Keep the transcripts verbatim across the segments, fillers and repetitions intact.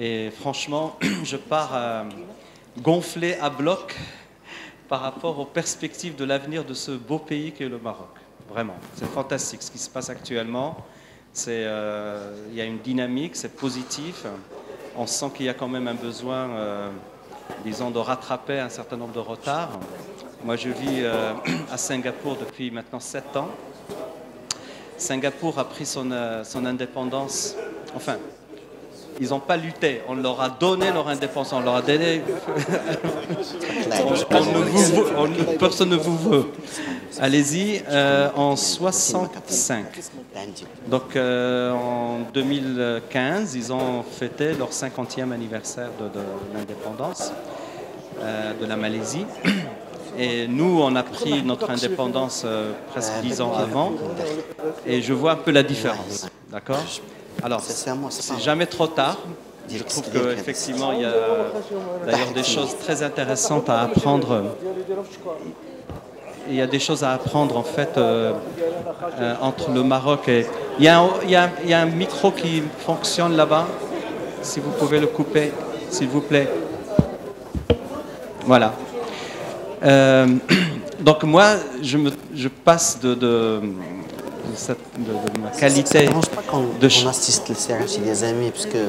Et franchement, je pars euh, gonflé à bloc par rapport aux perspectives de l'avenir de ce beau pays qu'est le Maroc. Vraiment, c'est fantastique ce qui se passe actuellement. C'est, euh, y a une dynamique, c'est positif. On sent qu'il y a quand même un besoin, euh, disons, de rattraper un certain nombre de retards. Moi, je vis euh, à Singapour depuis maintenant sept ans. Singapour a pris son, euh, son indépendance, enfin, ils n'ont pas lutté, on leur a donné leur indépendance, on leur a donné... on, on ne vous, on, personne ne vous veut. Allez-y, euh, en soixante-cinq. Donc euh, en deux mille quinze, ils ont fêté leur cinquantième anniversaire de, de l'indépendance euh, de la Malaisie. Et nous, on a pris notre indépendance euh, presque dix ans avant. Et je vois un peu la différence. D'accord ? Alors, c'est jamais trop tard. Je trouve qu'effectivement, il y a d'ailleurs des choses très intéressantes à apprendre. Il y a des choses à apprendre, en fait, euh, euh, entre le Maroc et... Il y a un, il y a, il y a un micro qui fonctionne là-bas. Si vous pouvez le couper, s'il vous plaît. Voilà. Euh, donc moi, je, me, je passe de... de De, de ma qualité. Ça ne dérange pas quand on assiste le C R M chez des amis, parce que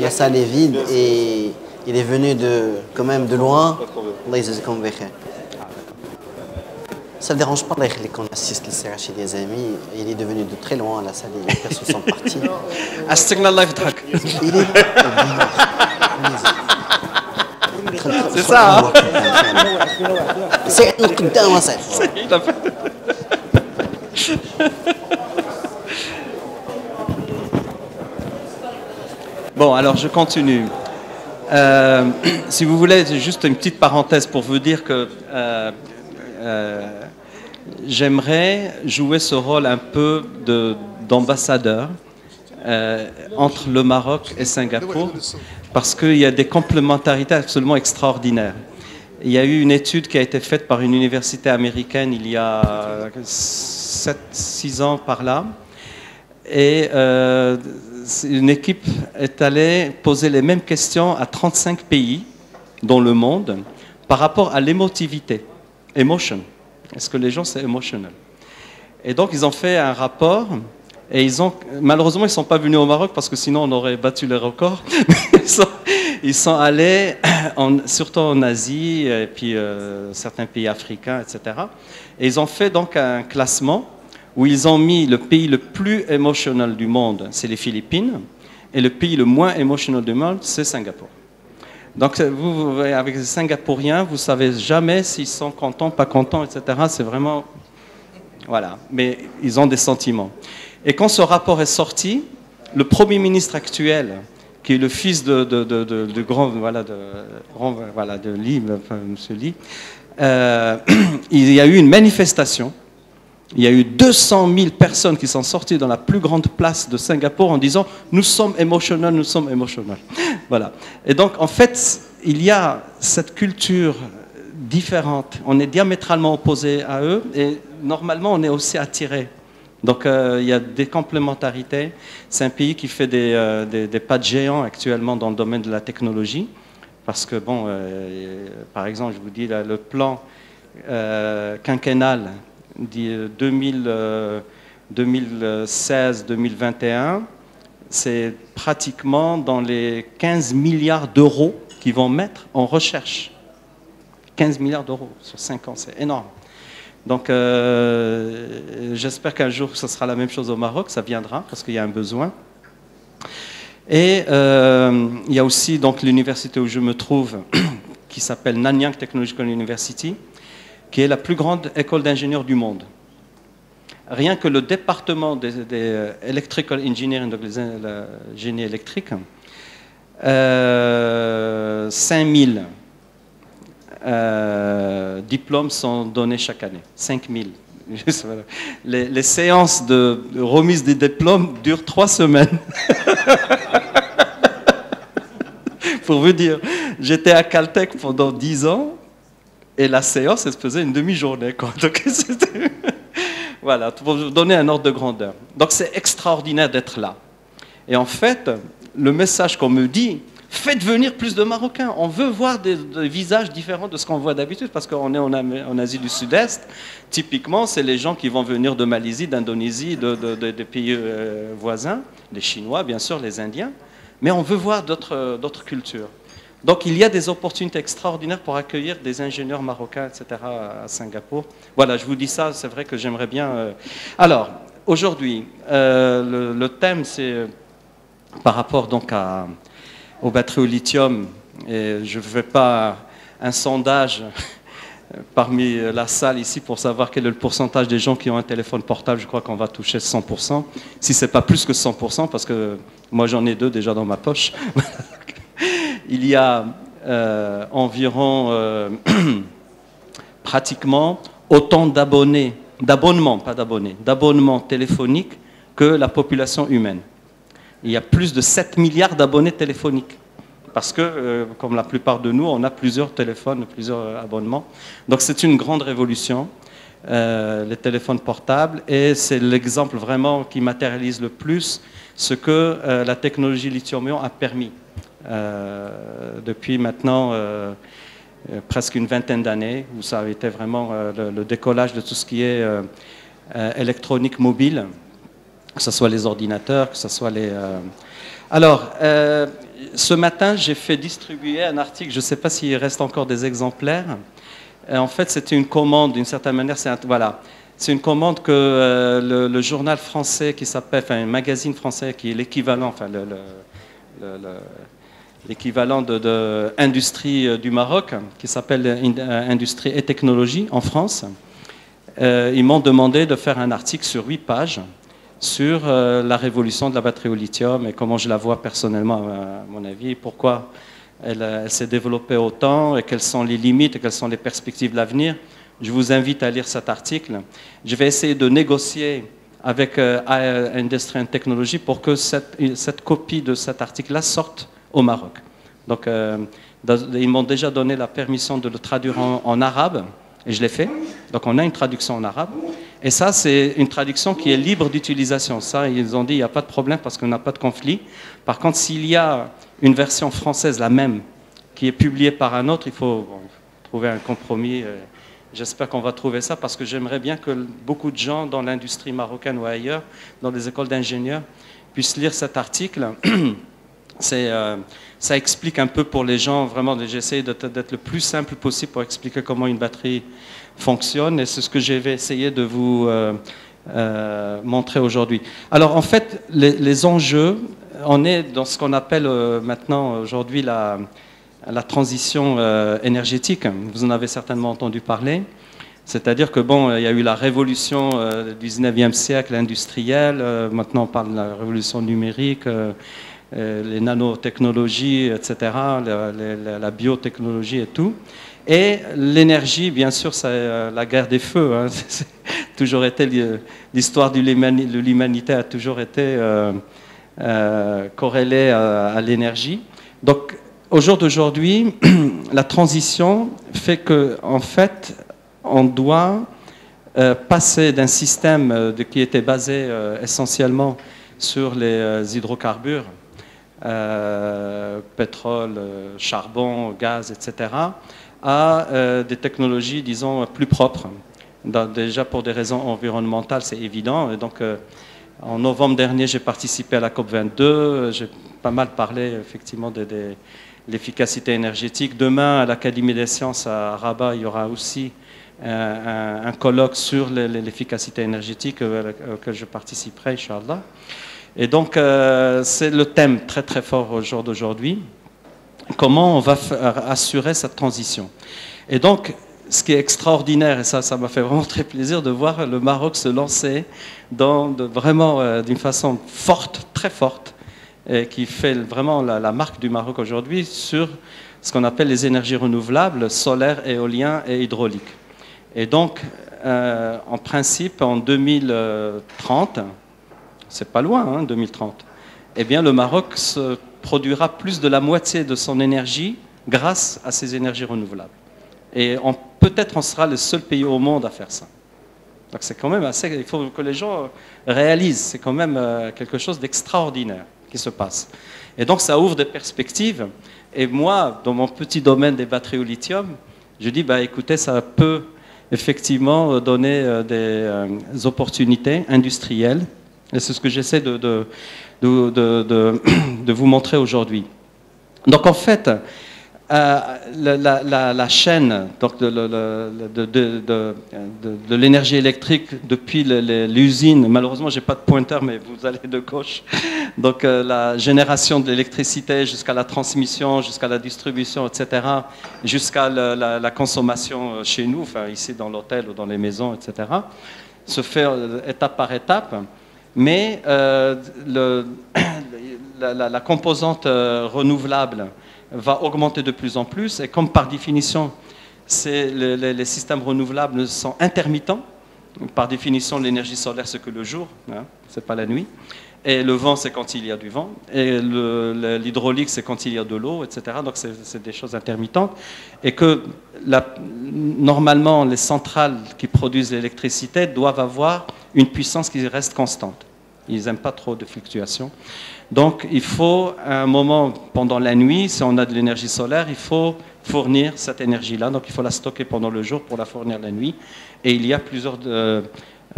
la salle est vide et il est venu de, quand même de loin. Ça ne dérange pas quand on assiste le C R M chez des amis, il est devenu de très loin à la salle et les personnes sont parties. Il est... C'est ça, hein? C'est bon, alors je continue. Euh, si vous voulez, juste une petite parenthèse pour vous dire que euh, euh, j'aimerais jouer ce rôle un peu d'ambassadeur euh, entre le Maroc et Singapour, parce qu'il y a des complémentarités absolument extraordinaires. Il y a eu une étude qui a été faite par une université américaine il y a sept six ans par là. Et euh, une équipe est allée poser les mêmes questions à trente-cinq pays dans le monde par rapport à l'émotivité. Emotion. Est-ce que les gens, c'est emotional? Et donc, ils ont fait un rapport. Et ils ont, malheureusement, ils ne sont pas venus au Maroc parce que sinon, on aurait battu les records. ils, sont, ils sont allés, en, surtout en Asie, et puis euh, certains pays africains, et cetera. Et ils ont fait donc un classement où ils ont mis le pays le plus émotionnel du monde, c'est les Philippines, et le pays le moins émotionnel du monde, c'est Singapour. Donc, vous, avec les Singapouriens, vous ne savez jamais s'ils sont contents, pas contents, et cetera. C'est vraiment... Voilà. Mais ils ont des sentiments. Et quand ce rapport est sorti, le Premier ministre actuel, qui est le fils de, de, de, de, de grand, voilà, de, grand, voilà, de Lee, enfin, M. Lee, euh, il y a eu une manifestation. Il y a eu deux cent mille personnes qui sont sorties dans la plus grande place de Singapour en disant « Nous sommes émotionnels, nous sommes émotionnels. » Voilà. Et donc, en fait, il y a cette culture différente. On est diamétralement opposés à eux et normalement, on est aussi attirés. Donc, euh, il y a des complémentarités. C'est un pays qui fait des, euh, des, des pas de géant actuellement dans le domaine de la technologie. Parce que, bon, euh, par exemple, je vous dis, là, le plan euh, quinquennal euh, deux mille seize deux mille vingt et un, c'est pratiquement dans les quinze milliards d'euros qu'ils vont mettre en recherche. quinze milliards d'euros sur cinq ans, c'est énorme. Donc, euh, j'espère qu'un jour, ce sera la même chose au Maroc. Ça viendra, parce qu'il y a un besoin. Et euh, il y a aussi l'université où je me trouve, qui s'appelle Nanyang Technological University, qui est la plus grande école d'ingénieurs du monde. Rien que le département des, des Electrical Engineering, donc le génie électrique, euh, cinq mille... Euh, diplômes sont donnés chaque année, cinq mille. Les, les séances de remise des diplômes durent trois semaines. Pour vous dire, j'étais à Caltech pendant dix ans et la séance, elle se faisait une demi-journée. Voilà, pour vous donner un ordre de grandeur. Donc c'est extraordinaire d'être là. Et en fait, le message qu'on me dit, faites venir plus de Marocains. On veut voir des, des visages différents de ce qu'on voit d'habitude, parce qu'on est en, en Asie du Sud-Est. Typiquement, c'est les gens qui vont venir de Malaisie, d'Indonésie, de, de, de, des pays euh, voisins, les Chinois, bien sûr, les Indiens. Mais on veut voir d'autres d'autres cultures. Donc il y a des opportunités extraordinaires pour accueillir des ingénieurs marocains, et cetera à Singapour. Voilà, je vous dis ça, c'est vrai que j'aimerais bien... Euh... Alors, aujourd'hui, euh, le, le thème, c'est par rapport donc à, aux batteries au lithium. Et je ne fais pas un sondage parmi la salle ici pour savoir quel est le pourcentage des gens qui ont un téléphone portable. Je crois qu'on va toucher cent pour cent, si ce n'est pas plus que cent pour cent, parce que moi j'en ai deux déjà dans ma poche. Il y a euh, environ, euh, pratiquement, autant d'abonnés, d'abonnements, pas d'abonnés, d'abonnements téléphoniques que la population humaine. Il y a plus de sept milliards d'abonnés téléphoniques. Parce que, euh, comme la plupart de nous, on a plusieurs téléphones, plusieurs abonnements. Donc c'est une grande révolution, euh, les téléphones portables. Et c'est l'exemple vraiment qui matérialise le plus ce que euh, la technologie lithium-ion a permis. Euh, depuis maintenant euh, euh, presque une vingtaine d'années, où ça a été vraiment euh, le, le décollage de tout ce qui est euh, euh, électronique mobile, que ce soit les ordinateurs, que ce soit les... Euh... Alors, euh, ce matin, j'ai fait distribuer un article, je ne sais pas s'il reste encore des exemplaires. Et en fait, c'était une commande, d'une certaine manière, c'est un... voilà. C'est une commande que euh, le, le journal français qui s'appelle, enfin, un magazine français qui est l'équivalent, enfin, le... le, le, le... l'équivalent de, de Industrie du Maroc, qui s'appelle Industrie et Technologie en France. Euh, ils m'ont demandé de faire un article sur huit pages sur euh, la révolution de la batterie au lithium et comment je la vois personnellement, à mon avis, et pourquoi elle, elle s'est développée autant et quelles sont les limites et quelles sont les perspectives de l'avenir. Je vous invite à lire cet article. Je vais essayer de négocier avec euh, Industrie et Technologie pour que cette, cette copie de cet article-là sorte au Maroc. Donc, euh, ils m'ont déjà donné la permission de le traduire en, en arabe, et je l'ai fait. Donc, on a une traduction en arabe. Et ça, c'est une traduction qui est libre d'utilisation. Ça, ils ont dit, il n'y a pas de problème parce qu'on n'a pas de conflit. Par contre, s'il y a une version française, la même, qui est publiée par un autre, il faut bon, trouver un compromis. J'espère qu'on va trouver ça, parce que j'aimerais bien que beaucoup de gens dans l'industrie marocaine ou ailleurs, dans les écoles d'ingénieurs, puissent lire cet article. Euh, ça explique un peu pour les gens, vraiment, j'ai essayé d'être le plus simple possible pour expliquer comment une batterie fonctionne, et c'est ce que je vais essayer de vous euh, euh, montrer aujourd'hui. Alors en fait, les, les enjeux, on est dans ce qu'on appelle euh, maintenant aujourd'hui la, la transition euh, énergétique, vous en avez certainement entendu parler, c'est-à-dire que bon, il y a eu la révolution euh, du dix-neuvième siècle industrielle, euh, maintenant on parle de la révolution numérique, euh, les nanotechnologies, et cetera, la, la, la biotechnologie et tout. Et l'énergie, bien sûr, c'est la guerre des feux. Hein. C'est toujours été l'histoire de l'humanité a toujours été euh, euh, corrélée à, à l'énergie. Donc, au jour d'aujourd'hui, la transition fait que, en fait, on doit euh, passer d'un système de, qui était basé euh, essentiellement sur les euh, hydrocarbures. Euh, pétrole, charbon, gaz, et cetera, à euh, des technologies, disons, plus propres. Dans, déjà pour des raisons environnementales, c'est évident. Et donc, euh, en novembre dernier, j'ai participé à la COP vingt-deux. J'ai pas mal parlé, effectivement, de, de l'efficacité énergétique. Demain, à l'Académie des sciences à Rabat, il y aura aussi euh, un, un colloque sur l'efficacité énergétique euh, auquel je participerai, Inch'Allah. Et donc, euh, c'est le thème très très fort au jour d'aujourd'hui. Comment on va assurer cette transition? Et donc, ce qui est extraordinaire, et ça, ça m'a fait vraiment très plaisir de voir le Maroc se lancer dans, de, vraiment euh, d'une façon forte, très forte, et qui fait vraiment la, la marque du Maroc aujourd'hui sur ce qu'on appelle les énergies renouvelables, solaires, éoliennes et hydrauliques. Et donc, euh, en principe, en deux mille trente... c'est pas loin, hein, deux mille trente, eh bien, le Maroc se produira plus de la moitié de son énergie grâce à ces énergies renouvelables. Et peut-être on sera le seul pays au monde à faire ça. Donc c'est quand même assez... Il faut que les gens réalisent, c'est quand même euh, quelque chose d'extraordinaire. qui se passe. Et donc ça ouvre des perspectives. Et moi, dans mon petit domaine des batteries au lithium, je dis, bah, écoutez, ça peut effectivement donner des, euh, des opportunités industrielles. Et c'est ce que j'essaie de, de, de, de, de, de vous montrer aujourd'hui. Donc en fait, euh, la, la, la, la chaîne donc de, de, de, de, de, de l'énergie électrique depuis l'usine, malheureusement j'ai pas de pointeur mais vous allez de gauche, donc euh, la génération de l'électricité jusqu'à la transmission, jusqu'à la distribution, et cetera, jusqu'à la, la, la consommation chez nous, enfin ici dans l'hôtel ou dans les maisons, et cetera, se fait étape par étape. Mais euh, le, la, la, la composante euh, renouvelable va augmenter de plus en plus, et comme par définition, c'est le, les, les systèmes renouvelables sont intermittents, par définition l'énergie solaire c'est que le jour, hein, c'est pas la nuit, et le vent c'est quand il y a du vent, et l'hydraulique c'est quand il y a de l'eau, et cetera. Donc c'est des choses intermittentes, et que la, normalement les centrales qui produisent l'électricité doivent avoir une puissance qui reste constante. Ils n'aiment pas trop de fluctuations. Donc il faut, à un moment pendant la nuit, si on a de l'énergie solaire, il faut fournir cette énergie-là. Donc il faut la stocker pendant le jour pour la fournir la nuit. Et il y a plusieurs euh,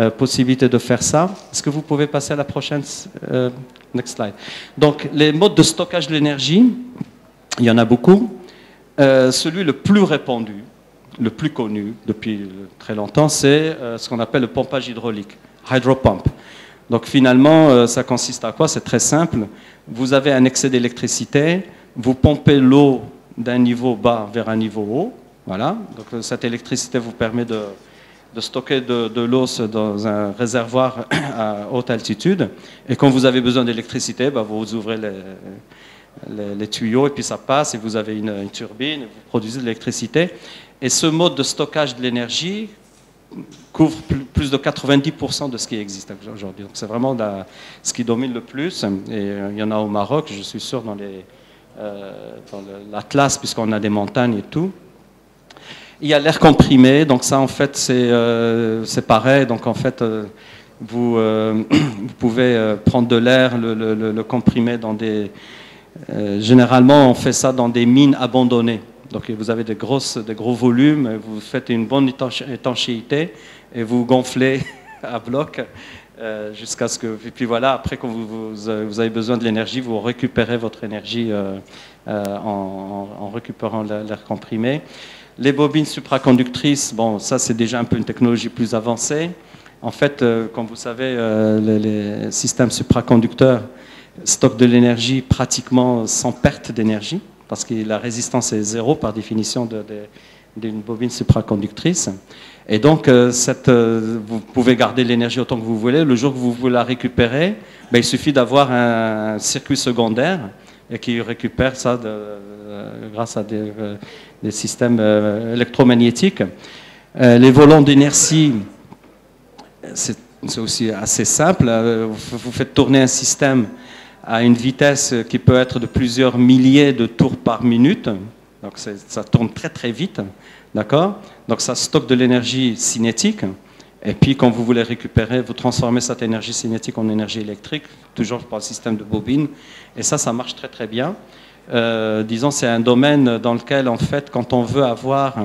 euh, possibilités de faire ça. Est-ce que vous pouvez passer à la prochaine euh, next slide. Donc les modes de stockage de l'énergie, il y en a beaucoup. Euh, celui le plus répandu, le plus connu depuis très longtemps, c'est euh, ce qu'on appelle le pompage hydraulique, hydropump. Donc finalement, euh, ça consiste à quoi? C'est très simple. Vous avez un excès d'électricité, vous pompez l'eau d'un niveau bas vers un niveau haut. Voilà. Donc euh, cette électricité vous permet de, de stocker de, de l'eau dans un réservoir à haute altitude. Et quand vous avez besoin d'électricité, bah, vous ouvrez les... Les, les tuyaux, et puis ça passe, et vous avez une, une turbine, et vous produisez de l'électricité. Et ce mode de stockage de l'énergie couvre plus, plus de quatre-vingt-dix pour cent de ce qui existe aujourd'hui. Donc c'est vraiment la, ce qui domine le plus, et euh, il y en a au Maroc, je suis sûr, dans l'Atlas, euh, puisqu'on a des montagnes et tout. Il y a l'air comprimé, donc ça en fait c'est euh, pareil, donc en fait... Euh, vous, euh, vous pouvez euh, prendre de l'air, le, le, le, le comprimer dans des... Euh, généralement, on fait ça dans des mines abandonnées. Donc, vous avez des grosses, des gros volumes, vous faites une bonne étanchéité et vous gonflez à bloc euh, jusqu'à ce que... Et puis voilà, après, quand vous, vous, vous avez besoin de l'énergie, vous récupérez votre énergie euh, euh, en, en récupérant l'air comprimé. Les bobines supraconductrices, bon, ça, c'est déjà un peu une technologie plus avancée. En fait, euh, comme vous savez, euh, les, les systèmes supraconducteurs stockent de l'énergie pratiquement sans perte d'énergie, parce que la résistance est zéro par définition d'une bobine supraconductrice. Et donc, euh, cette, euh, vous pouvez garder l'énergie autant que vous voulez. Le jour que vous voulez la récupérer, ben, il suffit d'avoir un circuit secondaire et qui récupère ça de, euh, grâce à des, euh, des systèmes euh, électromagnétiques. Euh, les volants d'inertie, c'est aussi assez simple. Vous faites tourner un système à une vitesse qui peut être de plusieurs milliers de tours par minute. Donc ça tourne très très vite, d'accord? Donc ça stocke de l'énergie cinétique. Et puis quand vous voulez récupérer, vous transformez cette énergie cinétique en énergie électrique, toujours par le système de bobine. Et ça, ça marche très très bien. Euh, disons, c'est un domaine dans lequel, en fait, quand on veut avoir...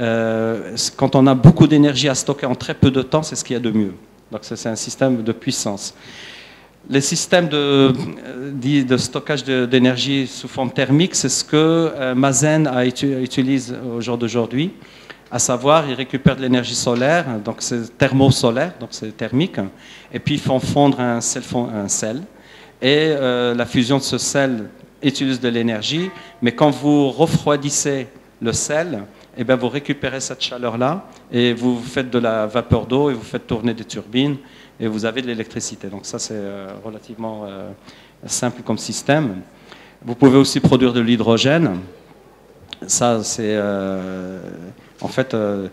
Euh, quand on a beaucoup d'énergie à stocker en très peu de temps, c'est ce qu'il y a de mieux. Donc c'est un système de puissance. Les systèmes de, de stockage d'énergie sous forme thermique, c'est ce que euh, Masen a, utilise au jour d'aujourd'hui, à savoir, ils récupèrent de l'énergie solaire, donc c'est thermosolaire, donc c'est thermique, et puis ils font fondre un sel, un sel et euh, la fusion de ce sel utilise de l'énergie, mais quand vous refroidissez le sel, eh bien, vous récupérez cette chaleur-là et vous faites de la vapeur d'eau et vous faites tourner des turbines et vous avez de l'électricité. Donc ça, c'est relativement euh, simple comme système. Vous pouvez aussi produire de l'hydrogène. Ça, c'est... Euh, en fait, euh,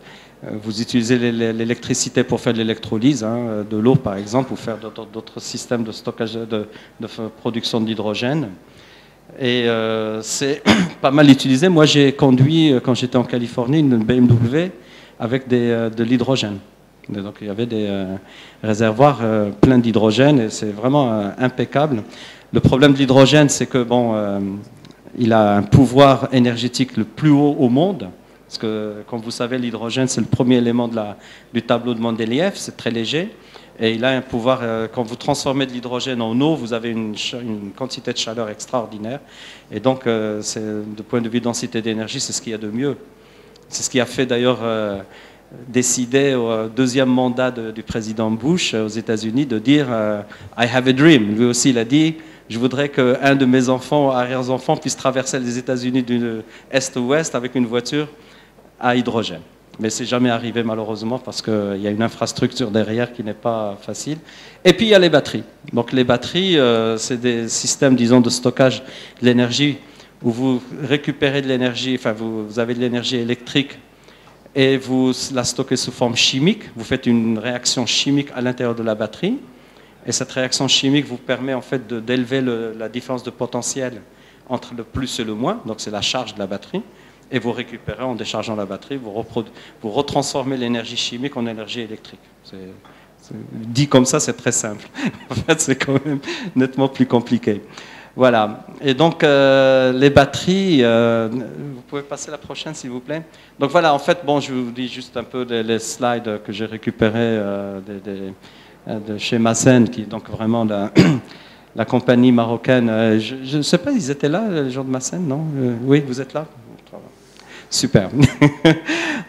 vous utilisez l'électricité pour faire de l'électrolyse, hein, de l'eau par exemple, ou faire d'autres systèmes de stockage, de, de production d'hydrogène. Et euh, c'est pas mal utilisé. Moi, j'ai conduit, quand j'étais en Californie, une B M W avec des, de l'hydrogène. Donc, il y avait des euh, réservoirs euh, pleins d'hydrogène et c'est vraiment euh, impeccable. Le problème de l'hydrogène, c'est que bon, euh, il a un pouvoir énergétique le plus haut au monde. Parce que, comme vous savez, l'hydrogène, c'est le premier élément de la, du tableau de Mendeleïev, c'est très léger. Et il a un pouvoir, euh, quand vous transformez de l'hydrogène en eau, vous avez une, une quantité de chaleur extraordinaire. Et donc, euh, de point de vue densité d'énergie, c'est ce qu'il y a de mieux. C'est ce qui a fait d'ailleurs euh, décider au deuxième mandat de, du président Bush aux États-Unis de dire euh, I have a dream. Lui aussi, il a dit je voudrais qu'un de mes enfants, arrière-enfants, puisse traverser les États-Unis de l'est au ouest avec une voiture à hydrogène. Mais c'est jamais arrivé malheureusement parce qu'il y a une infrastructure derrière qui n'est pas facile. Et puis il y a les batteries. Donc les batteries, euh, c'est des systèmes, disons, de stockage de l'énergie où vous récupérez de l'énergie, enfin vous, vous avez de l'énergie électrique et vous la stockez sous forme chimique. Vous faites une réaction chimique à l'intérieur de la batterie et cette réaction chimique vous permet en fait d'élever la différence de potentiel entre le plus et le moins. Donc c'est la charge de la batterie. Et vous récupérez en déchargeant la batterie, vous, vous retransformez l'énergie chimique en énergie électrique. C'est, c'est, dit comme ça, c'est très simple. En fait, c'est quand même nettement plus compliqué. Voilà. Et donc, euh, les batteries, euh, vous pouvez passer la prochaine, s'il vous plaît. Donc voilà, en fait, bon, je vous dis juste un peu les, les slides que j'ai récupérés euh, de, de, de chez Masen, qui est donc vraiment la... la compagnie marocaine. Euh, je ne sais pas, ils étaient là, les gens de Masen, non euh, Oui, vous êtes là. Super.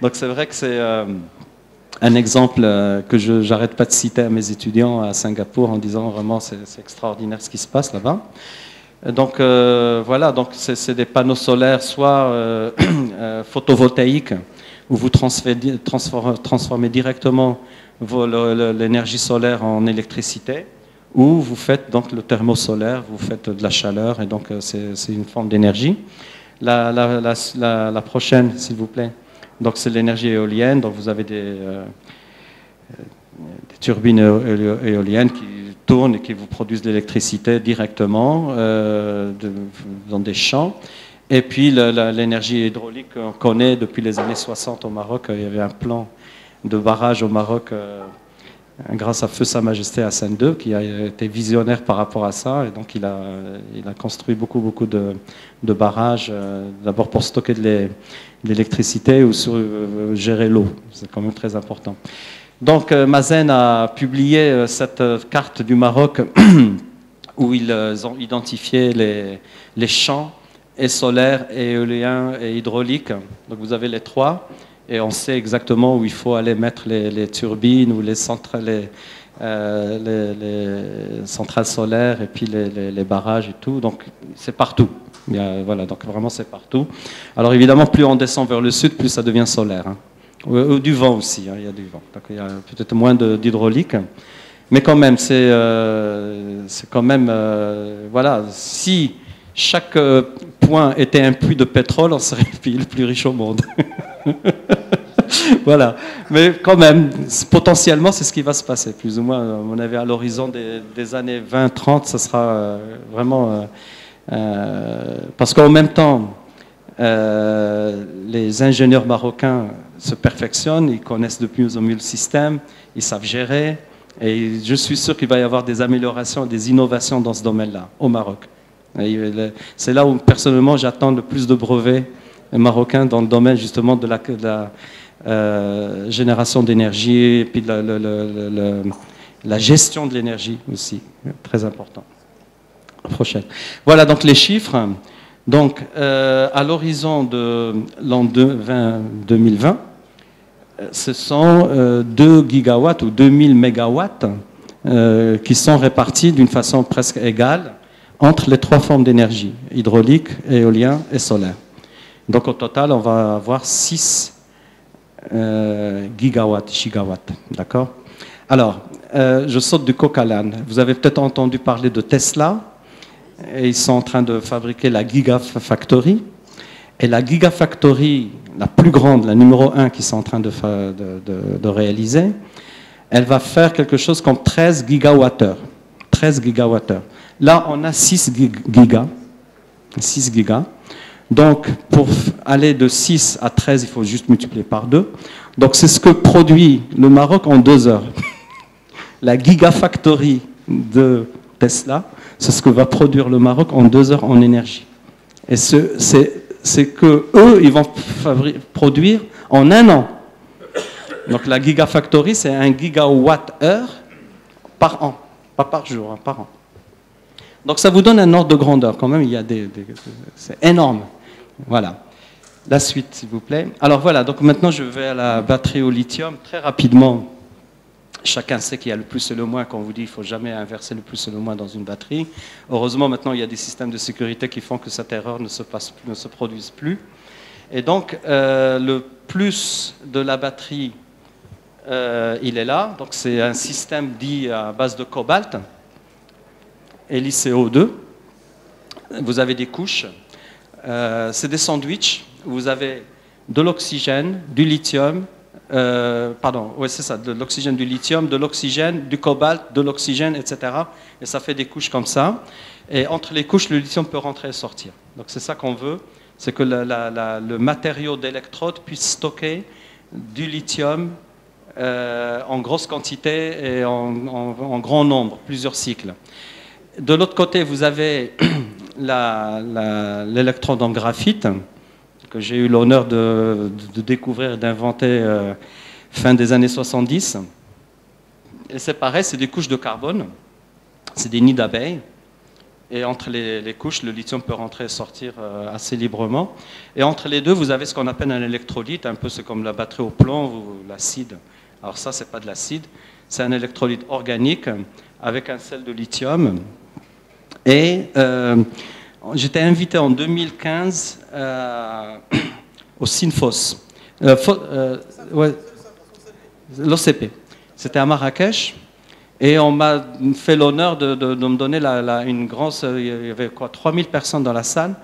Donc c'est vrai que c'est euh, un exemple euh, que je n'arrête pas de citer à mes étudiants à Singapour en disant vraiment c'est extraordinaire ce qui se passe là-bas. Donc euh, voilà, donc c'est des panneaux solaires soit euh, euh, photovoltaïques où vous transférez, transformez directement l'énergie solaire en électricité ou vous faites donc le thermosolaire, vous faites de la chaleur et donc c'est une forme d'énergie. La, la, la, la, la prochaine, s'il vous plaît. Donc, c'est l'énergie éolienne. Donc, vous avez des, euh, des turbines éoliennes qui tournent et qui vous produisent de l'électricité directement euh, de, dans des champs. Et puis, l'énergie hydraulique qu'on connaît depuis les années soixante au Maroc. Il y avait un plan de barrage au Maroc euh, grâce à feu Sa Majesté Hassan deux qui a été visionnaire par rapport à ça et donc il a, il a construit beaucoup beaucoup de, de barrages euh, d'abord pour stocker de l'électricité ou sur, euh, gérer l'eau, c'est quand même très important. Donc euh, Masen a publié euh, cette euh, carte du Maroc où ils euh, ont identifié les, les champs et solaires, et éoliens et hydrauliques, donc vous avez les trois. Et on sait exactement où il faut aller mettre les, les turbines ou les centrales, les, euh, les, les centrales solaires et puis les, les, les barrages et tout. Donc c'est partout. Il y a, voilà, donc vraiment c'est partout. Alors évidemment, plus on descend vers le sud, plus ça devient solaire. Hein. Ou, ou du vent aussi, hein, il y a du vent. Donc il y a peut-être moins d'hydraulique. Mais quand même, c'est euh, quand même... Euh, voilà, si chaque point était un puits de pétrole, on serait le pays le plus riche au monde. Voilà, mais quand même potentiellement c'est ce qui va se passer plus ou moins, on avait à l'horizon des, des années vingt trente, ça sera vraiment euh, euh, parce qu'en même temps euh, les ingénieurs marocains se perfectionnent, ils connaissent de plus en mieux le système, ils savent gérer et je suis sûr qu'il va y avoir des améliorations, des innovations dans ce domaine-là au Maroc. C'est là où personnellement j'attends le plus de brevets marocains dans le domaine justement de la, de la euh, génération d'énergie et puis de la, le, le, le, la gestion de l'énergie aussi, très important. Prochaine. Voilà donc les chiffres. Donc euh, à l'horizon de l'an deux mille vingt, ce sont euh, deux gigawatts ou deux mille mégawatts euh, qui sont répartis d'une façon presque égale entre les trois formes d'énergie, hydraulique, éolien et solaire. Donc au total, on va avoir six euh, gigawatts, gigawatts, d'accord? Alors, euh, je saute du coq à l'âne. Vous avez peut-être entendu parler de Tesla, et ils sont en train de fabriquer la Gigafactory. Et la Gigafactory, la plus grande, la numéro un qu'ils sont en train de, de, de, de réaliser, elle va faire quelque chose comme treize gigawattheures. treize gigawattheures. Là, on a six gigas. six gigas. Donc, pour aller de six à treize, il faut juste multiplier par deux. Donc, c'est ce que produit le Maroc en deux heures. La Gigafactory de Tesla, c'est ce que va produire le Maroc en deux heures en énergie. Et ce, c'est que eux, ils vont produire en un an. Donc la Gigafactory, c'est un gigawatt-heure par an, pas par jour, hein, par an. Donc ça vous donne un ordre de grandeur quand même, il y a des, des, c'est énorme. Voilà. La suite, s'il vous plaît. Alors voilà, donc maintenant je vais à la batterie au lithium. Très rapidement, chacun sait qu'il y a le plus et le moins. Quand on vous dit qu'il ne faut jamais inverser le plus et le moins dans une batterie. Heureusement, maintenant, il y a des systèmes de sécurité qui font que cette erreur ne se, passe, ne se produise plus. Et donc, euh, le plus de la batterie, euh, il est là. Donc c'est un système dit à base de cobalt et L i C O deux. Vous avez des couches. Euh, c'est des sandwichs. Vous avez de l'oxygène, du lithium, euh, pardon, ouais, c'est ça, de l'oxygène, du lithium, de l'oxygène, du cobalt, de l'oxygène, et cetera. Et ça fait des couches comme ça. Et entre les couches, le lithium peut rentrer et sortir. Donc c'est ça qu'on veut, c'est que la, la, la, le matériau d'électrode puisse stocker du lithium euh, en grosse quantité et en, en, en grand nombre, plusieurs cycles. De l'autre côté, vous avez l'électrode en graphite, que j'ai eu l'honneur de, de découvrir et d'inventer euh, fin des années soixante-dix. Et c'est pareil, c'est des couches de carbone, c'est des nids d'abeilles. Et entre les, les couches, le lithium peut rentrer et sortir euh, assez librement. Et entre les deux, vous avez ce qu'on appelle un électrolyte, un peu c'est comme la batterie au plomb ou l'acide. Alors ça, c'est pas de l'acide, c'est un électrolyte organique avec un sel de lithium. Et... Euh, j'étais invité en deux mille quinze euh, au SINFOS, euh, euh, ouais, l'O C P. C'était à Marrakech et on m'a fait l'honneur de, de, de me donner la, la, une grosse... Il y avait quoi, trois mille personnes dans la salle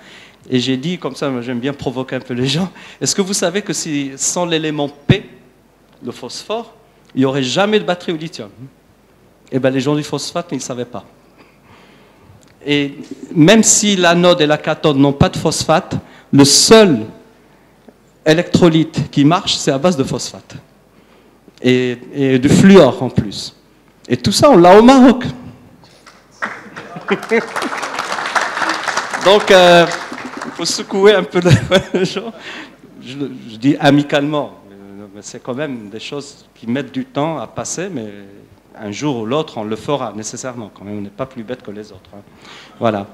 et j'ai dit, comme ça j'aime bien provoquer un peu les gens, est-ce que vous savez que si, sans l'élément P, le phosphore, il n'y aurait jamais de batterie au lithium? Eh bien les gens du phosphate, ils ne savaient pas. Et même si l'anode et la cathode n'ont pas de phosphate, le seul électrolyte qui marche, c'est à base de phosphate. Et, et de fluor en plus. Et tout ça, on l'a au Maroc. Donc, euh, faut secouer un peu les gens. Je, je dis amicalement, mais c'est quand même des choses qui mettent du temps à passer, mais... un jour ou l'autre, on le fera nécessairement. Quand même, on n'est pas plus bête que les autres. Hein. Voilà.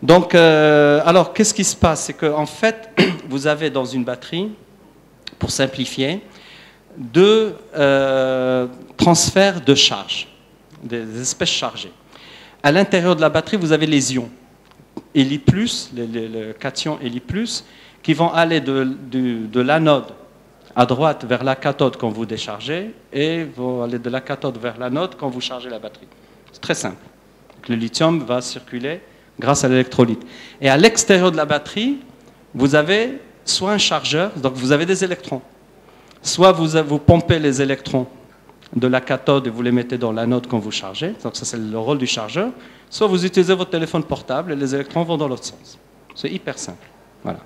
Donc, euh, alors, qu'est-ce qui se passe? C'est qu'en fait, vous avez dans une batterie, pour simplifier, deux euh, transferts de charge, des espèces chargées. À l'intérieur de la batterie, vous avez les ions, et Li plus, les, les, les cations et Li plus, qui vont aller de, de, de l'anode à droite vers la cathode quand vous déchargez, et vous allez de la cathode vers l'anode quand vous chargez la batterie. C'est très simple. Donc, le lithium va circuler grâce à l'électrolyte. Et à l'extérieur de la batterie, vous avez soit un chargeur, donc vous avez des électrons, soit vous, vous pompez les électrons de la cathode et vous les mettez dans l'anode quand vous chargez, donc ça c'est le rôle du chargeur, soit vous utilisez votre téléphone portable et les électrons vont dans l'autre sens. C'est hyper simple. Voilà.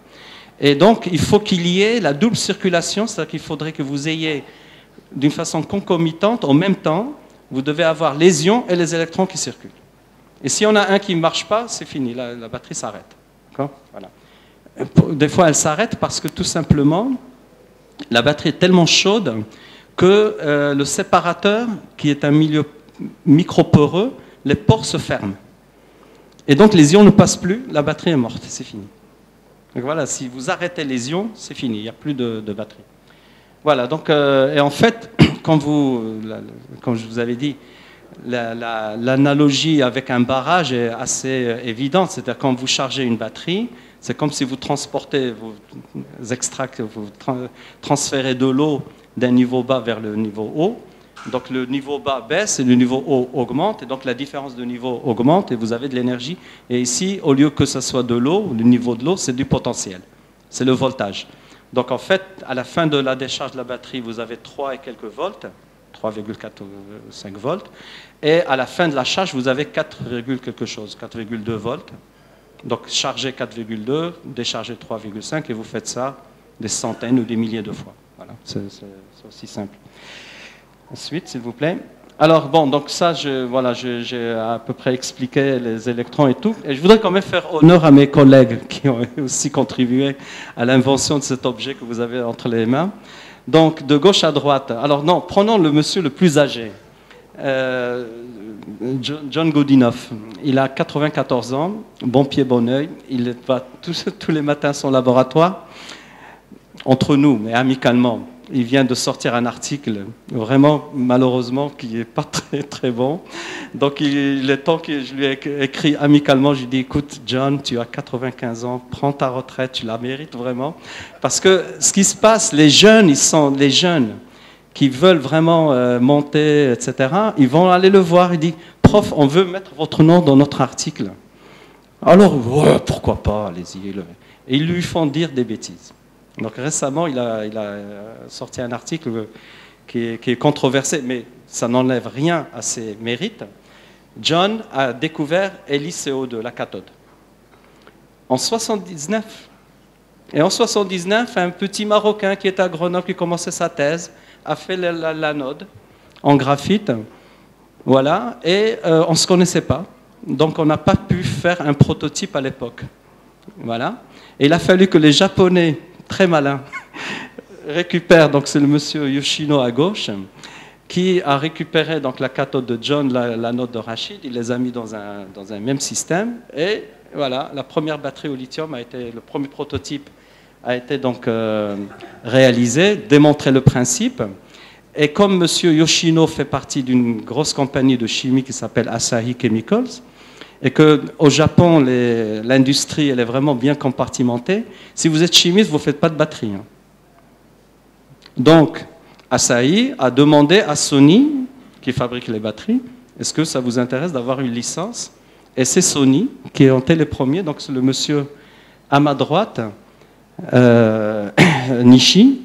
Et donc, il faut qu'il y ait la double circulation, c'est-à-dire qu'il faudrait que vous ayez, d'une façon concomitante, en même temps, vous devez avoir les ions et les électrons qui circulent. Et si on a un qui ne marche pas, c'est fini, la, la batterie s'arrête. Voilà. Des fois, elle s'arrête parce que, tout simplement, la batterie est tellement chaude que euh, le séparateur, qui est un milieu microporeux, les pores se ferment. Et donc, les ions ne passent plus, la batterie est morte, c'est fini. Donc voilà, si vous arrêtez les ions, c'est fini, il n'y a plus de, de batterie. Voilà, donc, euh, et en fait, quand vous, la, comme je vous avais dit, la, la, l'analogie avec un barrage est assez évidente, c'est-à-dire quand vous chargez une batterie, c'est comme si vous transportez, vous extractez, vous tra transférez de l'eau d'un niveau bas vers le niveau haut, donc le niveau bas baisse et le niveau haut augmente, et donc la différence de niveau augmente et vous avez de l'énergie. Et ici, au lieu que ce soit de l'eau, le niveau de l'eau, c'est du potentiel, c'est le voltage. Donc en fait, à la fin de la décharge de la batterie, vous avez trois et quelques volts, trois virgule quatre cinq volts, et à la fin de la charge, vous avez quatre, quelque chose, quatre virgule deux volts. Donc chargez quatre virgule deux, déchargez trois virgule cinq, et vous faites ça des centaines ou des milliers de fois. Voilà, c'est aussi simple. Ensuite, s'il vous plaît. Alors bon, donc ça, je, voilà, j'ai à peu près expliqué les électrons et tout. Et je voudrais quand même faire honneur à mes collègues qui ont aussi contribué à l'invention de cet objet que vous avez entre les mains. Donc de gauche à droite. Alors non, prenons le monsieur le plus âgé, euh, John Goodenough. Il a quatre-vingt-quatorze ans, bon pied, bon oeil. Il va tous, tous les matins à son laboratoire, entre nous, mais amicalement. Il vient de sortir un article, vraiment, malheureusement, qui n'est pas très, très bon. Donc, il est temps que je lui ai écrit amicalement. Je lui ai dit, écoute, John, tu as quatre-vingt-quinze ans, prends ta retraite, tu la mérites vraiment. Parce que ce qui se passe, les jeunes, ils sont les jeunes qui veulent vraiment euh, monter, et cetera. Ils vont aller le voir. Il dit, prof, on veut mettre votre nom dans notre article. Alors, ouais, pourquoi pas, allez-y. Et ils lui font dire des bêtises. Donc récemment, il a, il a sorti un article qui est, qui est controversé, mais ça n'enlève rien à ses mérites. John a découvert L i C O deux, la cathode, en soixante-dix-neuf. Et en soixante-dix-neuf, un petit Marocain qui était à Grenoble, qui commençait sa thèse, a fait l'anode en graphite. Voilà, et euh, on ne se connaissait pas. Donc on n'a pas pu faire un prototype à l'époque. Voilà. Et il a fallu que les Japonais, très malin, récupère, donc c'est le monsieur Yoshino à gauche, qui a récupéré donc la cathode de John, la, la note de Rachid, il les a mis dans un, dans un même système, et voilà, la première batterie au lithium a été, le premier prototype a été donc euh, réalisé, démontré le principe, et comme monsieur Yoshino fait partie d'une grosse compagnie de chimie qui s'appelle Asahi Chemicals, et qu'au Japon, l'industrie, elle est vraiment bien compartimentée. Si vous êtes chimiste, vous ne faites pas de batterie. Hein. Donc, Asahi a demandé à Sony, qui fabrique les batteries, est-ce que ça vous intéresse d'avoir une licence? Et c'est Sony qui ont été les premiers. Donc, c'est le monsieur à ma droite, euh, Nishi,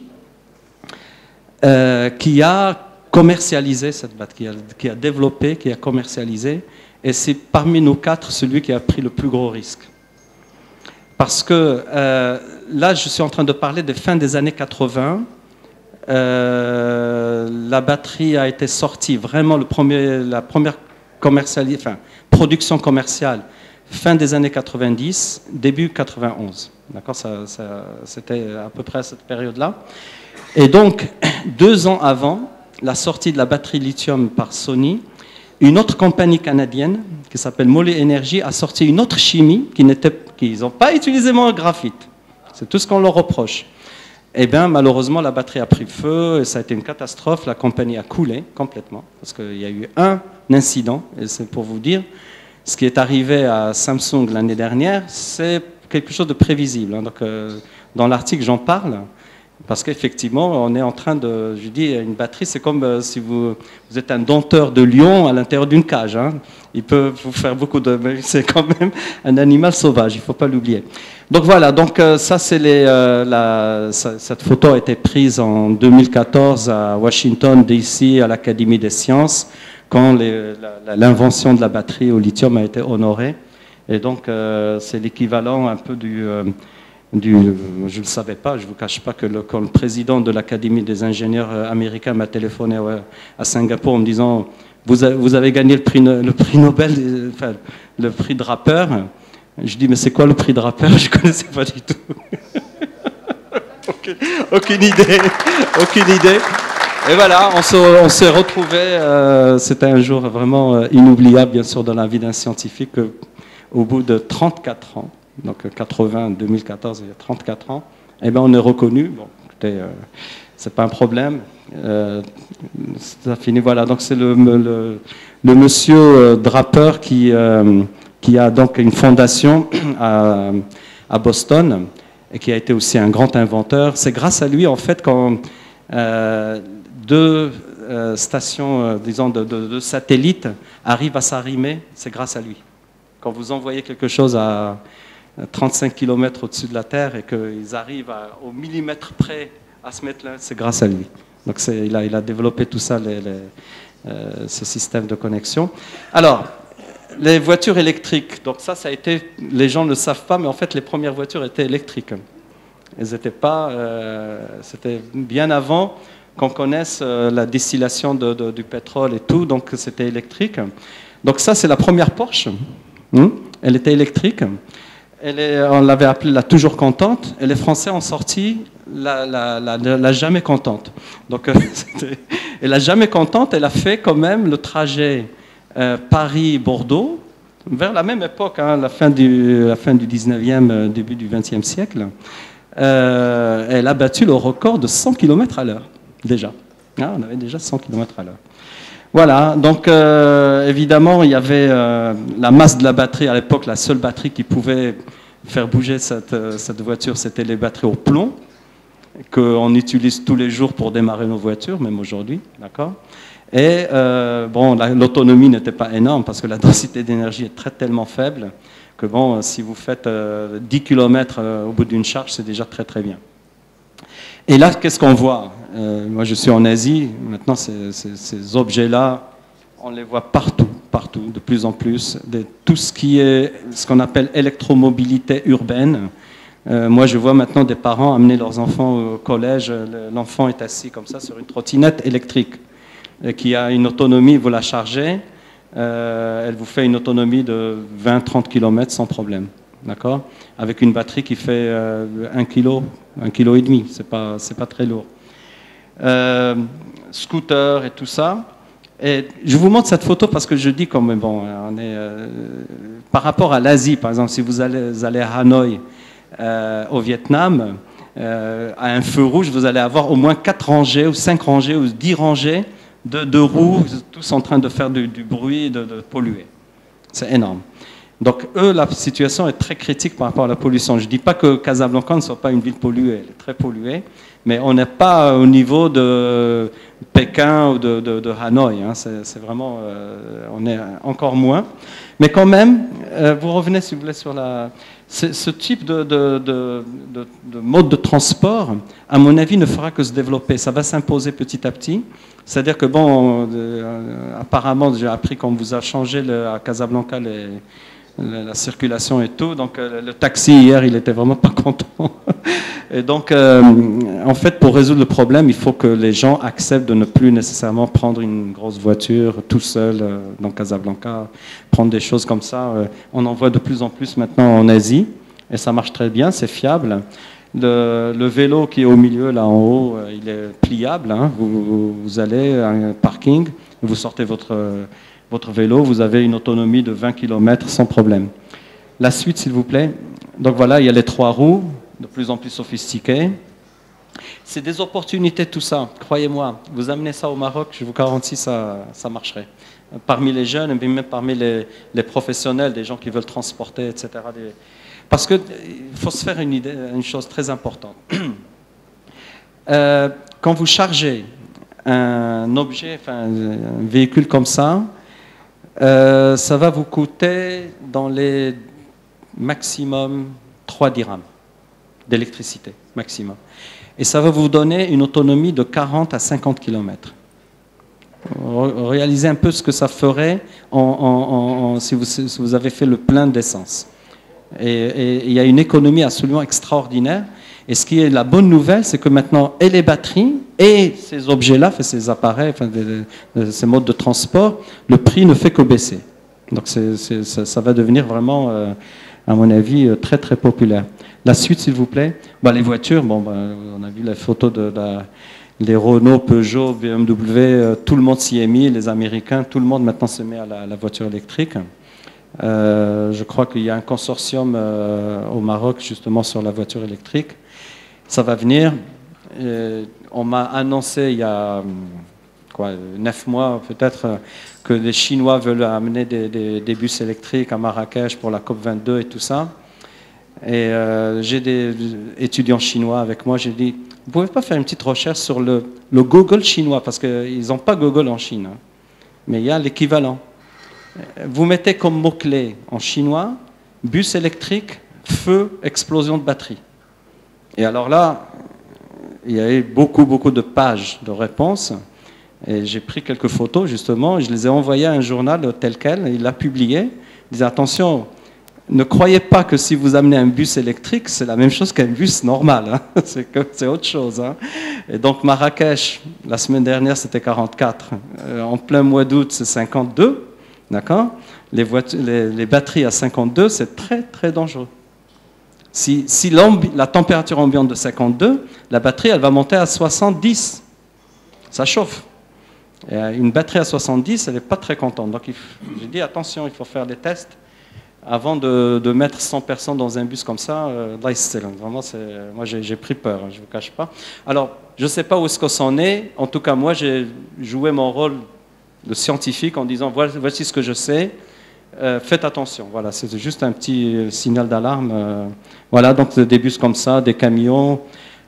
euh, qui a commercialisé cette batterie, qui a, qui a développé, qui a commercialisé. Et c'est parmi nos quatre celui qui a pris le plus gros risque. Parce que euh, là, je suis en train de parler des fins des années quatre-vingt. Euh, la batterie a été sortie, vraiment le premier, la première commercial, enfin, production commerciale, fin des années quatre-vingt-dix, début quatre-vingt-onze. D'accord, ça, ça, c'était à peu près à cette période-là. Et donc, deux ans avant la sortie de la batterie lithium par Sony, une autre compagnie canadienne, qui s'appelle Molly Energy, a sorti une autre chimie qui n'était, qu'ils n'ont pas utilisé mon graphite. C'est tout ce qu'on leur reproche. Eh bien, malheureusement, la batterie a pris feu, et ça a été une catastrophe, la compagnie a coulé complètement, parce qu'il y a eu un incident, et c'est pour vous dire, ce qui est arrivé à Samsung l'année dernière, c'est quelque chose de prévisible. Hein. Donc, euh, dans l'article, j'en parle. Parce qu'effectivement, on est en train de... Je dis, une batterie, c'est comme euh, si vous, vous êtes un denteur de lion à l'intérieur d'une cage. Hein. Il peut vous faire beaucoup de... C'est quand même un animal sauvage, il ne faut pas l'oublier. Donc voilà, donc, euh, ça, c'est les, euh, la, ça, cette photo a été prise en deux mille quatorze à Washington, D C, à l'Académie des sciences, quand l'invention de la batterie au lithium a été honorée. Et donc, euh, c'est l'équivalent un peu du... Euh, Du, je ne le savais pas, je ne vous cache pas que le, quand le président de l'Académie des ingénieurs américains m'a téléphoné à Singapour en me disant vous avez, vous avez gagné le prix, le prix Nobel, enfin, le prix Draper. Je dis mais c'est quoi le prix Draper? Je ne connaissais pas du tout. aucune, aucune idée, aucune idée. Et voilà, on s'est retrouvés. Euh, C'était un jour vraiment inoubliable, bien sûr, dans la vie d'un scientifique. Au bout de trente-quatre ans. Donc quatre-vingts, deux mille quatorze, il y a trente-quatre ans, eh bien on est reconnu. Bon, écoutez, euh, c'est pas un problème. Euh, ça finit, voilà. Donc c'est le, le, le monsieur euh, Draper qui, euh, qui a donc une fondation à, à Boston et qui a été aussi un grand inventeur. C'est grâce à lui, en fait, quand euh, deux euh, stations, euh, disons, de, de, de satellites arrivent à s'arrimer, c'est grâce à lui. Quand vous envoyez quelque chose à trente-cinq kilomètres au-dessus de la Terre et qu'ils arrivent à, au millimètre près à se mettre là, c'est grâce à lui. Donc il a, il a développé tout ça, les, les, euh, ce système de connexion. Alors, les voitures électriques, donc ça, ça a été, les gens ne le savent pas, mais en fait, les premières voitures étaient électriques. Elles n'étaient pas, euh, c'était bien avant qu'on connaisse euh, la distillation de, de, du pétrole et tout, donc c'était électrique. Donc ça, c'est la première Porsche. Mmh. Elle était électrique. Elle est, on l'avait appelée la toujours contente. Et les Français ont sorti la, la, la, la jamais contente. Donc, euh, et la jamais contente, elle a fait quand même le trajet euh, Paris-Bordeaux vers la même époque, hein, la fin du, la fin du dix-neuvième, euh, début du vingtième siècle. Euh, elle a battu le record de cent kilomètres à l'heure, déjà. Ah, on avait déjà cent kilomètres à l'heure. Voilà, donc euh, évidemment, il y avait euh, la masse de la batterie à l'époque, la seule batterie qui pouvait faire bouger cette, euh, cette voiture, c'était les batteries au plomb, qu'on utilise tous les jours pour démarrer nos voitures, même aujourd'hui, d'accord ? Et euh, bon, l'autonomie n'était pas énorme, parce que la densité d'énergie est très tellement faible, que bon, si vous faites euh, dix kilomètres euh, au bout d'une charge, c'est déjà très très bien. Et là, qu'est-ce qu'on voit? euh, Moi, je suis en Asie, maintenant, ces, ces, ces objets-là, on les voit partout, partout, de plus en plus. De, tout ce qui est, ce qu'on appelle électromobilité urbaine. Euh, moi, je vois maintenant des parents amener leurs enfants au collège, l'enfant est assis comme ça sur une trottinette électrique, et qui a une autonomie, vous la chargez, Euh, elle vous fait une autonomie de vingt à trente kilomètres sans problème, d'accord, avec une batterie qui fait euh, un kilo, un kilo et demi, c'est pas, c'est pas très lourd. Euh, scooter et tout ça. Et je vous montre cette photo parce que je dis comme bon, on est euh, par rapport à l'Asie, par exemple, si vous allez, vous allez à Hanoï, euh, au Vietnam, euh, à un feu rouge, vous allez avoir au moins quatre rangées ou cinq rangées ou dix rangées de, de roues, tous en train de faire du, du bruit, de, de polluer. C'est énorme. Donc eux, la situation est très critique par rapport à la pollution. Je ne dis pas que Casablanca ne soit pas une ville polluée, elle est très polluée, mais on n'est pas au niveau de Pékin ou de, de, de Hanoï, hein. C'est vraiment, euh, on est encore moins. Mais quand même, euh, vous revenez s'il vous plaît sur la... Ce type de, de, de, de, de mode de transport, à mon avis, ne fera que se développer. Ça va s'imposer petit à petit. C'est-à-dire que, bon, on, euh, apparemment, j'ai appris qu'on vous a changé le, à Casablanca les, le, la circulation et tout. Donc, euh, le taxi, hier, il était vraiment pas content. Et donc, euh, en fait, pour résoudre le problème, il faut que les gens acceptent de ne plus nécessairement prendre une grosse voiture tout seul euh, dans Casablanca, prendre des choses comme ça. Euh, on en voit de plus en plus maintenant en Asie, et ça marche très bien, c'est fiable. Le, le vélo qui est au milieu, là en haut, euh, il est pliable, hein. vous, vous allez à un parking, vous sortez votre, euh, votre vélo, vous avez une autonomie de vingt kilomètres sans problème. La suite, s'il vous plaît. Donc voilà, il y a les trois roues, de plus en plus sophistiqués. C'est des opportunités tout ça, croyez-moi. Vous amenez ça au Maroc, je vous garantis ça, ça marcherait. Parmi les jeunes, mais même parmi les, les professionnels, des gens qui veulent transporter, et cetera. Parce qu'il faut se faire une, idée, une chose très importante. Euh, quand vous chargez un objet, enfin, un véhicule comme ça, euh, ça va vous coûter dans les maximum trois dirhams. D'électricité, maximum. Et ça va vous donner une autonomie de quarante à cinquante kilomètres. Réalisez un peu ce que ça ferait en, en, en, si, vous, si vous avez fait le plein d'essence. Et il y a une économie absolument extraordinaire. Et ce qui est la bonne nouvelle, c'est que maintenant, et les batteries, et ces objets-là, ces appareils, enfin, ces modes de transport, le prix ne fait que baisser. Donc c'est, c'est, ça, ça va devenir vraiment... Euh, à mon avis, très très populaire. La suite, s'il vous plaît. Bah, les voitures, bon, bah, on a vu la photo de la, les Renault, Peugeot, B M W, euh, tout le monde s'y est mis, les Américains, tout le monde maintenant se met à la, la voiture électrique. Euh, je crois qu'il y a un consortium euh, au Maroc, justement, sur la voiture électrique. Ça va venir. Et on m'a annoncé il y a quoi, neuf mois, peut-être, que les Chinois veulent amener des, des, des bus électriques à Marrakech pour la COP vingt-deux et tout ça. Et euh, j'ai des étudiants chinois avec moi, j'ai dit, vous pouvez pas faire une petite recherche sur le, le Google chinois, parce qu'ils n'ont pas Google en Chine, hein, mais il y a l'équivalent. Vous mettez comme mot-clé en chinois, bus électrique, feu, explosion de batterie. Et alors là, il y a eu beaucoup, beaucoup de pages de réponses. Et j'ai pris quelques photos, justement, et je les ai envoyées à un journal tel quel, il l'a publié, il disait, attention, ne croyez pas que si vous amenez un bus électrique, c'est la même chose qu'un bus normal, hein. C'est autre chose, hein. Et donc Marrakech, la semaine dernière, c'était quarante-quatre. Euh, en plein mois d'août, c'est cinquante-deux. D'accord ? Les, les, les batteries à cinquante-deux, c'est très, très dangereux. Si, si la température ambiante de cinquante-deux, la batterie, elle va monter à soixante-dix. Ça chauffe. Et une batterie à soixante-dix, elle n'est pas très contente. Donc, j'ai dit, attention, il faut faire des tests avant de, de mettre cent personnes dans un bus comme ça. Euh, Vraiment, moi, j'ai pris peur, hein, je ne vous cache pas. Alors, je ne sais pas où est-ce qu'on s'en est. En tout cas, moi, j'ai joué mon rôle de scientifique en disant, voici ce que je sais, euh, faites attention. Voilà, c'est juste un petit signal d'alarme. Euh, voilà, donc des bus comme ça, des camions.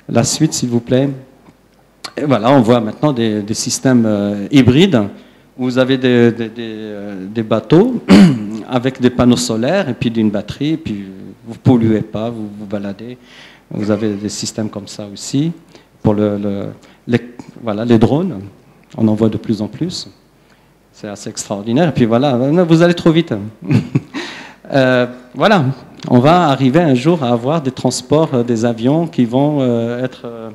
La suite, s'il vous plaît. Et voilà, on voit maintenant des, des systèmes euh, hybrides, où vous avez des, des, des, euh, des bateaux avec des panneaux solaires et puis d'une batterie, et puis vous ne polluez pas, vous vous baladez. Vous avez des systèmes comme ça aussi, pour le, le, les, voilà, les drones, on en voit de plus en plus. C'est assez extraordinaire, et puis voilà, vous allez trop vite. euh, voilà, on va arriver un jour à avoir des transports, euh, des avions qui vont euh, être... Euh,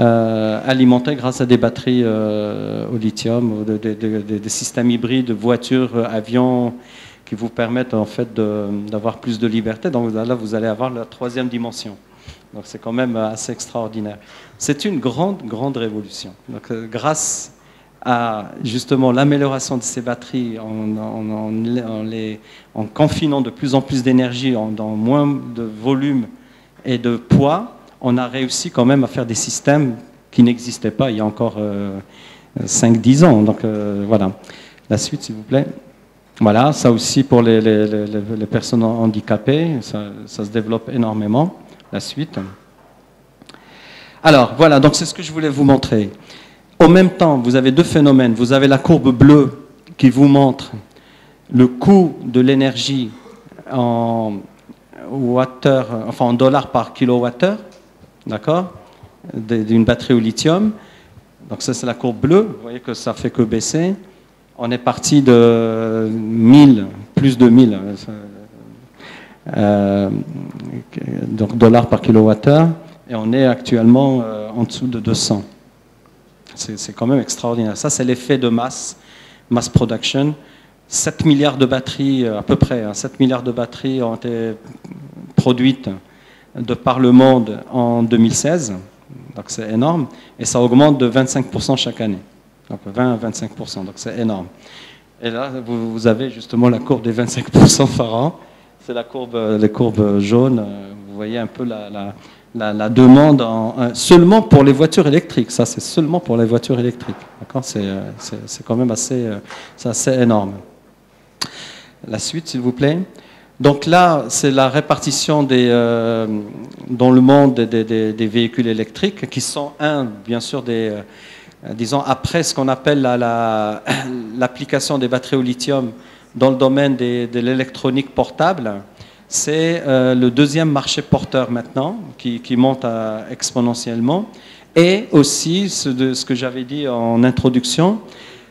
Euh, alimentés grâce à des batteries euh, au lithium, des de, de, de systèmes hybrides, voitures, euh, avions, qui vous permettent en fait d'avoir plus de liberté. Donc là, vous allez avoir la troisième dimension. Donc c'est quand même assez extraordinaire. C'est une grande, grande révolution. Donc euh, grâce à justement l'amélioration de ces batteries, en, en, en, en, les, en confinant de plus en plus d'énergie, dans moins de volume et de poids, on a réussi quand même à faire des systèmes qui n'existaient pas il y a encore euh, cinq dix ans. Donc euh, voilà, la suite s'il vous plaît. Voilà, ça aussi pour les, les, les, les personnes handicapées, ça, ça se développe énormément, la suite. Alors voilà, donc c'est ce que je voulais vous montrer. En même temps, vous avez deux phénomènes. Vous avez la courbe bleue qui vous montre le coût de l'énergie en, enfin, en dollars par kilowattheure, d'accord, d'une batterie au lithium. Donc ça, c'est la courbe bleue. Vous voyez que ça ne fait que baisser. On est parti de mille, plus de mille euh, donc dollars par kilowattheure, et on est actuellement euh, en dessous de deux cents. C'est quand même extraordinaire. Ça, c'est l'effet de masse, mass production. sept milliards de batteries, à peu près, hein, sept milliards de batteries ont été produites de par le monde en deux mille seize, donc c'est énorme, et ça augmente de vingt-cinq pour cent chaque année, donc vingt à vingt-cinq pour cent, donc c'est énorme. Et là, vous, vous avez justement la courbe des vingt-cinq pour cent par an, c'est la courbe, les courbes jaunes, vous voyez un peu la, la, la, la demande en, seulement pour les voitures électriques, ça c'est seulement pour les voitures électriques, d'accord, c'est quand même assez, assez énorme. La suite, s'il vous plaît. Donc là, c'est la répartition des, euh, dans le monde des, des, des véhicules électriques qui sont, un, bien sûr, des, euh, disons, après ce qu'on appelle l'application la, la, des batteries au lithium dans le domaine des, de l'électronique portable. C'est euh, le deuxième marché porteur maintenant qui, qui monte à, exponentiellement. Et aussi, ce, de, ce que j'avais dit en introduction,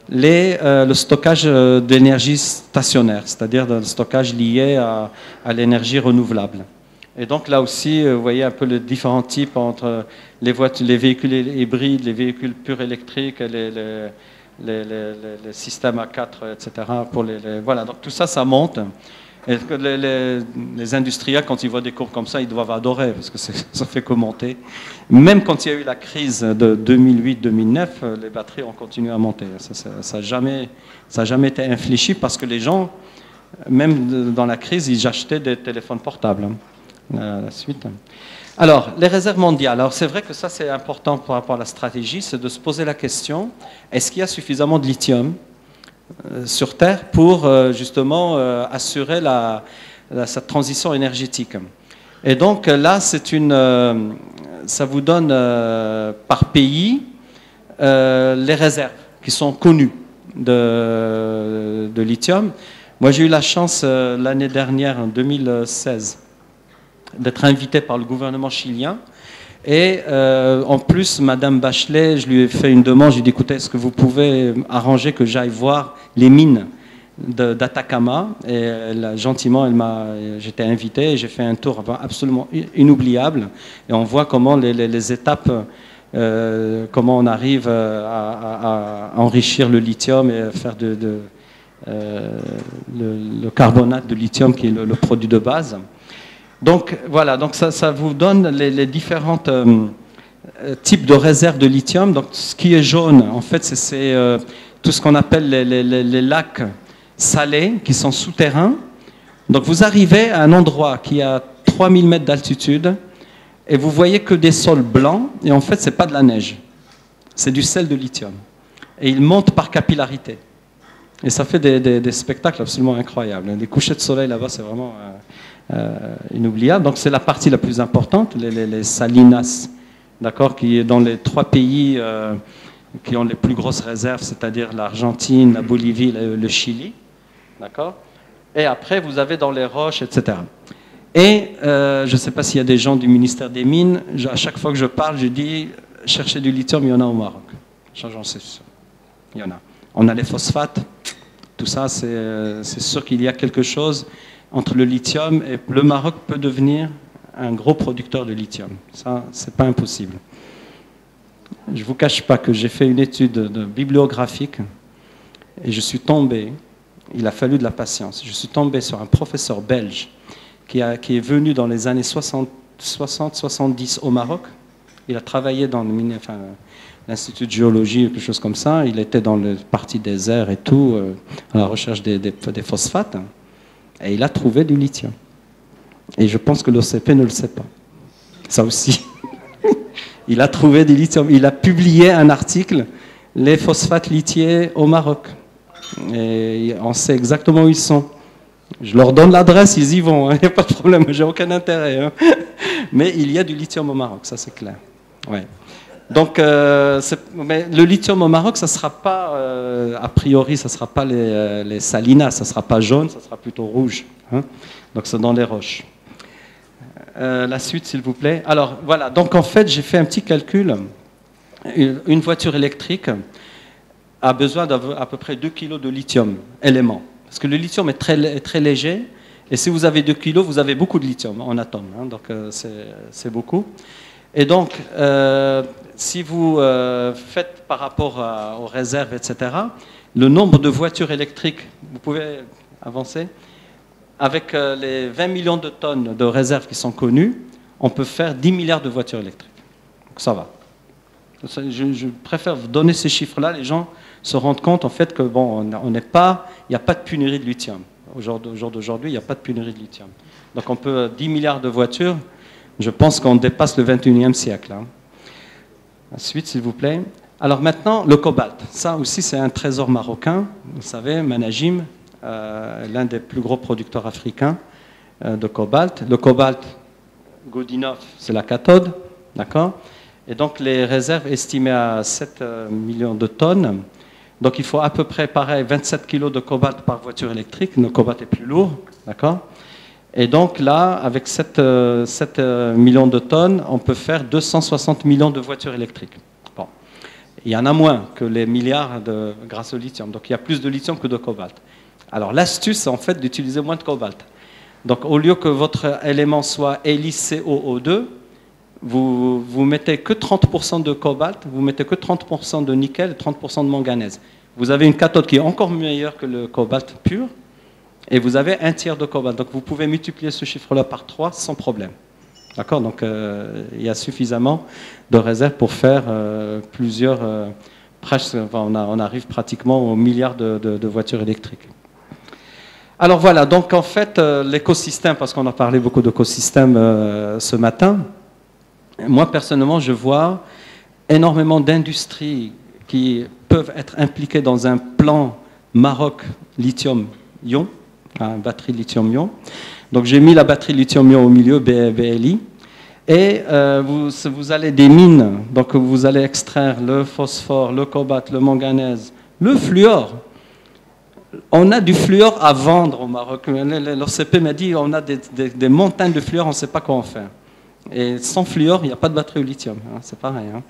Les, euh, le stockage d'énergie stationnaire, c'est-à-dire le stockage lié à, à l'énergie renouvelable. Et donc là aussi, vous voyez un peu les différents types entre les, voitures, les véhicules hybrides, les véhicules purs électriques, les, les, les, les, les systèmes A quatre, et cetera. Pour les, les, voilà, donc tout ça, ça monte. Et les, les, les industriels, quand ils voient des courbes comme ça, ils doivent adorer, parce que ça fait commenter. Même quand il y a eu la crise de deux mille huit deux mille neuf, les batteries ont continué à monter. Ça n'a ça, ça jamais, jamais été infléchi, parce que les gens, même dans la crise, ils achetaient des téléphones portables. Euh, la suite. Alors, les réserves mondiales. Alors, c'est vrai que ça, c'est important par rapport à la stratégie, c'est de se poser la question, est-ce qu'il y a suffisamment de lithium sur Terre pour euh, justement euh, assurer la, la, cette transition énergétique. Et donc là, c'est une, euh, ça vous donne euh, par pays euh, les réserves qui sont connues de, de lithium. Moi, j'ai eu la chance euh, l'année dernière, en deux mille seize, d'être invité par le gouvernement chilien. Et euh, en plus, Madame Bachelet, je lui ai fait une demande, je lui ai dit, écoutez, est-ce que vous pouvez arranger que j'aille voir les mines d'Atacama? Et elle, gentiment, elle m'a, j'étais invité, j'ai fait un tour absolument inoubliable. Et on voit comment les, les, les étapes euh, comment on arrive à, à, à enrichir le lithium et à faire de, de, euh, le, le carbonate de lithium qui est le, le produit de base. Donc voilà, donc ça, ça vous donne les, les différents euh, types de réserves de lithium. Donc ce qui est jaune, en fait, c'est euh, tout ce qu'on appelle les, les, les, les lacs salés qui sont souterrains. Donc vous arrivez à un endroit qui a trois mille mètres d'altitude et vous voyez que des sols blancs, et en fait c'est pas de la neige, c'est du sel de lithium. Et il monte par capillarité. Et ça fait des, des, des spectacles absolument incroyables. Les couchers de soleil là-bas, c'est vraiment euh, euh, inoubliable. Donc c'est la partie la plus importante, les, les, les salinas, d'accord, qui est dans les trois pays euh, qui ont les plus grosses réserves, c'est-à-dire l'Argentine, la Bolivie, le, le Chili, d'accord. Et après, vous avez dans les roches, et cetera. Et euh, je ne sais pas s'il y a des gens du ministère des Mines, je, à chaque fois que je parle, je dis, cherchez du lithium, il y en a au Maroc. Changeons, c'est sûr. Il y en a. On a les phosphates, tout ça, c'est sûr qu'il y a quelque chose entre le lithium et le Maroc peut devenir un gros producteur de lithium. Ça, c'est pas impossible. Je ne vous cache pas que j'ai fait une étude de bibliographique et je suis tombé, il a fallu de la patience, je suis tombé sur un professeur belge qui, a, qui est venu dans les années soixante soixante-dix au Maroc. Il a travaillé dans l'Institut enfin, de géologie ou quelque chose comme ça. Il était dans le parti désert et tout, euh, à la recherche des, des, des phosphates. Et il a trouvé du lithium. Et je pense que l'O C P ne le sait pas. Ça aussi. Il a trouvé du lithium. Il a publié un article, les phosphates lithiers au Maroc. Et on sait exactement où ils sont. Je leur donne l'adresse, ils y vont, il hein, n'y a pas de problème, j'ai aucun intérêt. Hein. Mais il y a du lithium au Maroc, ça c'est clair. Ouais. Donc, euh, mais le lithium au Maroc, ça ne sera pas, euh, a priori, ça ne sera pas les, les salinas, ça ne sera pas jaune, ça sera plutôt rouge. Hein. Donc c'est dans les roches. Euh, la suite, s'il vous plaît. Alors, voilà, donc en fait, j'ai fait un petit calcul. Une, une voiture électrique a besoin d'à peu près deux kilos de lithium, élément. Parce que le lithium est très, très léger, et si vous avez deux kilos, vous avez beaucoup de lithium en atome, hein, donc euh, c'est beaucoup. Et donc, euh, si vous euh, faites par rapport à, aux réserves, et cetera, le nombre de voitures électriques, vous pouvez avancer, avec euh, les vingt millions de tonnes de réserves qui sont connues, on peut faire dix milliards de voitures électriques. Donc ça va. Je, je préfère vous donner ces chiffres-là, les gens se rendent compte en fait que bon, on n'est pas, il n'y a pas de pénurie de lithium. Au jour d'aujourd'hui, il n'y a pas de pénurie de lithium. Donc on peut dix milliards de voitures, je pense qu'on dépasse le vingt-et-unième siècle. Hein. Ensuite, s'il vous plaît. Alors maintenant, le cobalt. Ça aussi, c'est un trésor marocain. Vous savez, Managem, euh, l'un des plus gros producteurs africains euh, de cobalt. Le cobalt, Goodenough, c'est la cathode, d'accord ? Et donc les réserves estimées à sept millions de tonnes. Donc il faut à peu près, pareil, vingt-sept kilos de cobalt par voiture électrique. Le cobalt est plus lourd, d'accord? Et donc là, avec sept millions de tonnes, on peut faire deux cent soixante millions de voitures électriques. Bon. Il y en a moins que les milliards de, grâce au lithium. Donc il y a plus de lithium que de cobalt. Alors l'astuce, c'est en fait d'utiliser moins de cobalt. Donc au lieu que votre élément soit L i C O O deux, Vous, vous mettez que trente pour cent de cobalt, vous mettez que trente pour cent de nickel, trente pour cent de manganèse. Vous avez une cathode qui est encore meilleure que le cobalt pur, et vous avez un tiers de cobalt. Donc vous pouvez multiplier ce chiffre-là par trois sans problème. D'accord? Donc euh, il y a suffisamment de réserves pour faire euh, plusieurs... Euh, presque, enfin, on, a, on arrive pratiquement aux milliards de, de, de voitures électriques. Alors voilà, donc en fait, euh, l'écosystème, parce qu'on a parlé beaucoup d'écosystème euh, ce matin... Moi, personnellement, je vois énormément d'industries qui peuvent être impliquées dans un plan Maroc lithium-ion, hein, batterie lithium-ion. Donc, j'ai mis la batterie lithium-ion au milieu, B L I. Et euh, vous, vous allez des mines, donc vous allez extraire le phosphore, le cobalt, le manganèse, le fluor. On a du fluor à vendre au Maroc. L'O C P m'a dit on a des, des, des montagnes de fluor, on ne sait pas quoi en faire. Et sans fluor, il n'y a pas de batterie au lithium, hein, c'est pareil. Hein.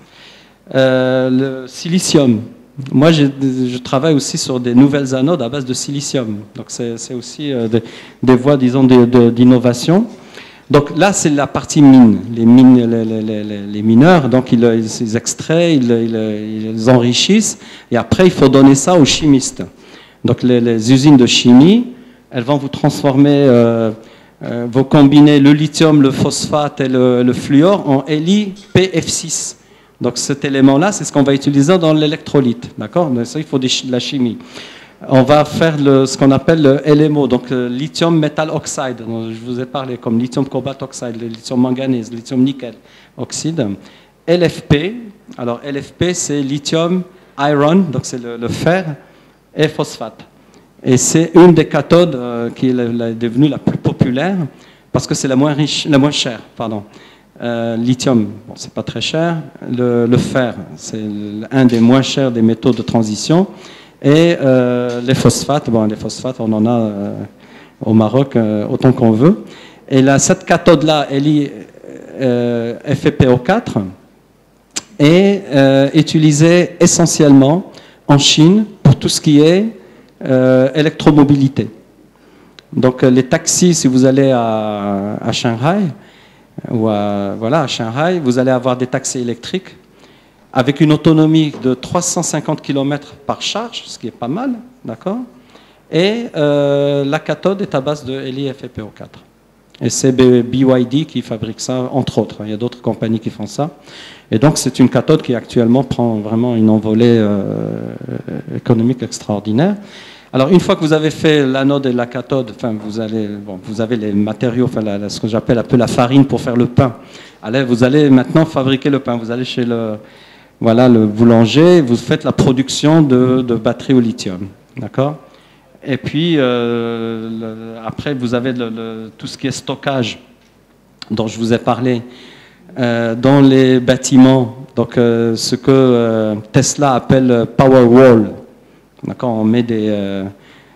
Euh, le silicium. Moi, je, je travaille aussi sur des nouvelles anodes à base de silicium. Donc, c'est aussi euh, des, des voies, disons, d'innovation. Donc là, c'est la partie mine, les, mines, les, les, les mineurs, donc ils, ils extraient, ils, ils, ils enrichissent, et après il faut donner ça aux chimistes. Donc les, les usines de chimie, elles vont vous transformer, euh, euh, vous combiner le lithium, le phosphate et le, le fluor en L I P F six. Donc cet élément-là, c'est ce qu'on va utiliser dans l'électrolyte, d'accord? Mais ça, il faut de la chimie. On va faire le, ce qu'on appelle le L M O, donc le lithium metal oxide, dont je vous ai parlé, comme lithium cobalt oxide, le lithium manganèse, lithium nickel oxyde. L F P, alors L F P c'est lithium iron, donc c'est le, le fer, et phosphate. Et c'est une des cathodes euh, qui est, la, est devenue la plus populaire, parce que c'est la moins riche, la moins chère, pardon. Euh, lithium, bon, c'est pas très cher. Le, le fer, c'est un des moins chers des métaux de transition. Et euh, les phosphates, bon, les phosphates, on en a euh, au Maroc euh, autant qu'on veut. Et là, cette cathode-là, L I F E P O quatre, est euh, utilisée essentiellement en Chine pour tout ce qui est euh, électromobilité. Donc, les taxis, si vous allez à, à Shanghai, ou à, voilà, à Shanghai, vous allez avoir des taxis électriques avec une autonomie de trois cent cinquante kilomètres par charge, ce qui est pas mal, d'accord? Et euh, la cathode est à base de L I F E P O quatre. Et c'est B Y D qui fabrique ça, entre autres. Il y a d'autres compagnies qui font ça. Et donc, c'est une cathode qui actuellement prend vraiment une envolée euh, économique extraordinaire. Alors, une fois que vous avez fait l'anode et la cathode, enfin, vous, allez, bon, vous avez les matériaux, enfin, la, la, ce que j'appelle un peu la farine pour faire le pain. Allez, vous allez maintenant fabriquer le pain. Vous allez chez le... Voilà, le boulanger, vous faites la production de, de batteries au lithium, d'accord? Et puis, euh, le, après, vous avez le, le, tout ce qui est stockage, dont je vous ai parlé, euh, dans les bâtiments, donc euh, ce que euh, Tesla appelle power wall, d'accord? On met des, euh,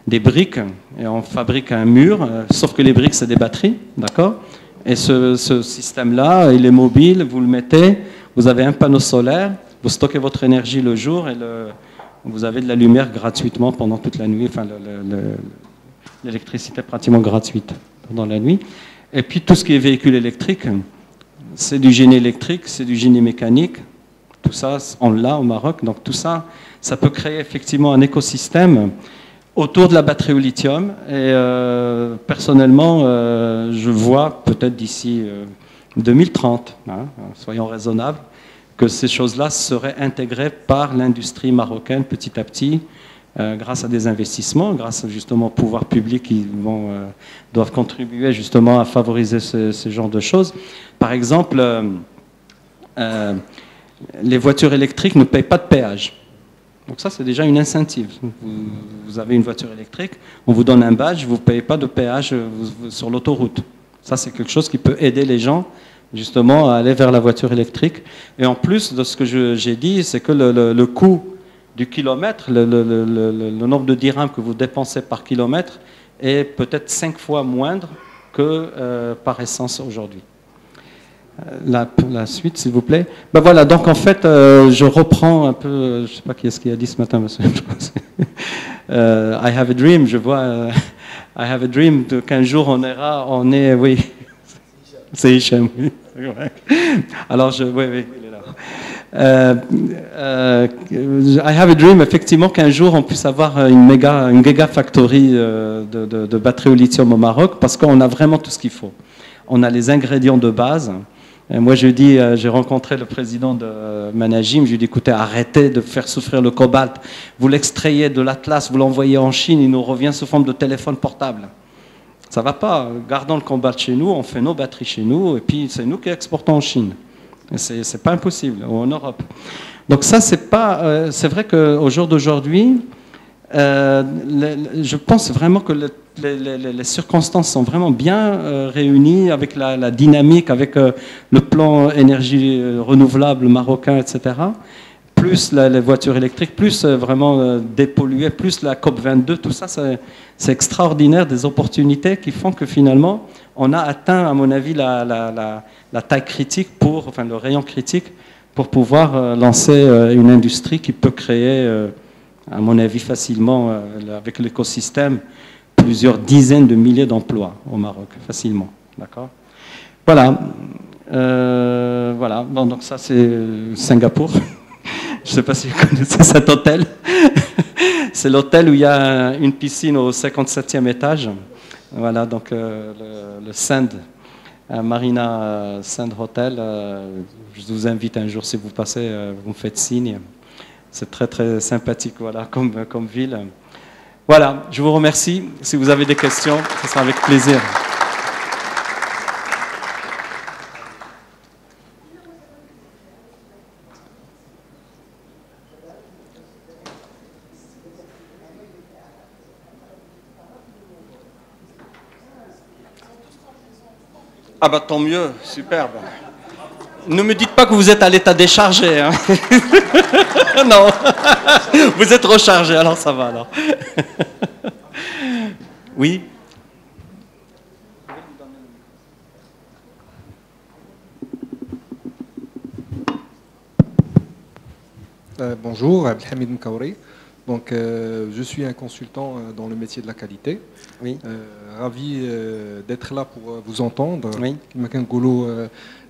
des briques et on fabrique un mur, euh, sauf que les briques, c'est des batteries, d'accord? Et ce, ce système-là, il est mobile, vous le mettez, vous avez un panneau solaire, vous stockez votre énergie le jour et le, vous avez de la lumière gratuitement pendant toute la nuit, enfin l'électricité pratiquement gratuite pendant la nuit. Et puis tout ce qui est véhicule électrique, c'est du génie électrique, c'est du génie mécanique, tout ça on l'a au Maroc, donc tout ça, ça peut créer effectivement un écosystème autour de la batterie au lithium. Et euh, personnellement, euh, je vois peut-être d'ici... Euh, deux mille trente, hein, soyons raisonnables, que ces choses-là seraient intégrées par l'industrie marocaine petit à petit, euh, grâce à des investissements, grâce justement aux pouvoirs publics qui vont, euh, doivent contribuer justement à favoriser ce, ce genre de choses. Par exemple, euh, euh, les voitures électriques ne payent pas de péage. Donc ça, c'est déjà une incentive. Vous, vous avez une voiture électrique, on vous donne un badge, vous ne payez pas de péage vous, sur l'autoroute. Ça, c'est quelque chose qui peut aider les gens, justement, à aller vers la voiture électrique. Et en plus de ce que j'ai dit, c'est que le, le, le coût du kilomètre, le, le, le, le, le nombre de dirhams que vous dépensez par kilomètre est peut-être cinq fois moindre que euh, par essence aujourd'hui. La, la suite, s'il vous plaît. Ben voilà, donc en fait, euh, je reprends un peu, je ne sais pas qui est-ce qui a dit ce matin, monsieur. euh, I have a dream, je vois... Euh, I have a dream qu'un jour on ira, on est, oui, c'est Hichem, oui. Alors, je, oui, oui, il est là. Euh, euh, I have a dream, effectivement, qu'un jour on puisse avoir une méga, une gigafactory de, de, de batteries au lithium au Maroc, parce qu'on a vraiment tout ce qu'il faut. On a les ingrédients de base. Et moi, je dis, euh, j'ai rencontré le président de euh, Managem, je lui ai dit, écoutez, arrêtez de faire souffrir le cobalt, vous l'extrayez de l'Atlas, vous l'envoyez en Chine, il nous revient sous forme de téléphone portable. Ça ne va pas, gardons le cobalt chez nous, on fait nos batteries chez nous, et puis c'est nous qui exportons en Chine. Ce n'est pas impossible, ou en Europe. Donc ça, c'est pas, euh, c'est vrai qu'au jour d'aujourd'hui, euh, je pense vraiment que le Les, les, les circonstances sont vraiment bien euh, réunies avec la, la dynamique, avec euh, le plan énergie euh, renouvelable marocain, et cetera. Plus la, les voitures électriques, plus euh, vraiment euh, dépolluer, plus la COP vingt-deux, tout ça, c'est extraordinaire, des opportunités qui font que finalement, on a atteint, à mon avis, la, la, la, la taille critique, pour, enfin le rayon critique, pour pouvoir euh, lancer euh, une industrie qui peut créer, euh, à mon avis, facilement, euh, avec l'écosystème, plusieurs dizaines de milliers d'emplois au Maroc, facilement. D'accord. Voilà. Euh, voilà. Bon, donc ça, c'est Singapour. Je ne sais pas si vous connaissez cet hôtel. C'est l'hôtel où il y a une piscine au cinquante-septième étage. Voilà, donc euh, le, le Sand, un Marina Sand Hotel. Euh, je vous invite un jour, si vous passez, euh, vous me faites signe. C'est très, très sympathique, voilà, comme, comme ville. Voilà, je vous remercie. Si vous avez des questions, ce sera avec plaisir. Ah bah tant mieux, superbe. Ne me dites pas que vous êtes à l'état déchargé. Hein. Non, vous êtes rechargé, alors ça va. Alors. Oui. Euh, bonjour, Abdelhamid Mkaouri. Donc, euh, je suis un consultant dans le métier de la qualité. Oui. Euh, ravi euh, d'être là pour vous entendre. Oui. Makangolo, euh,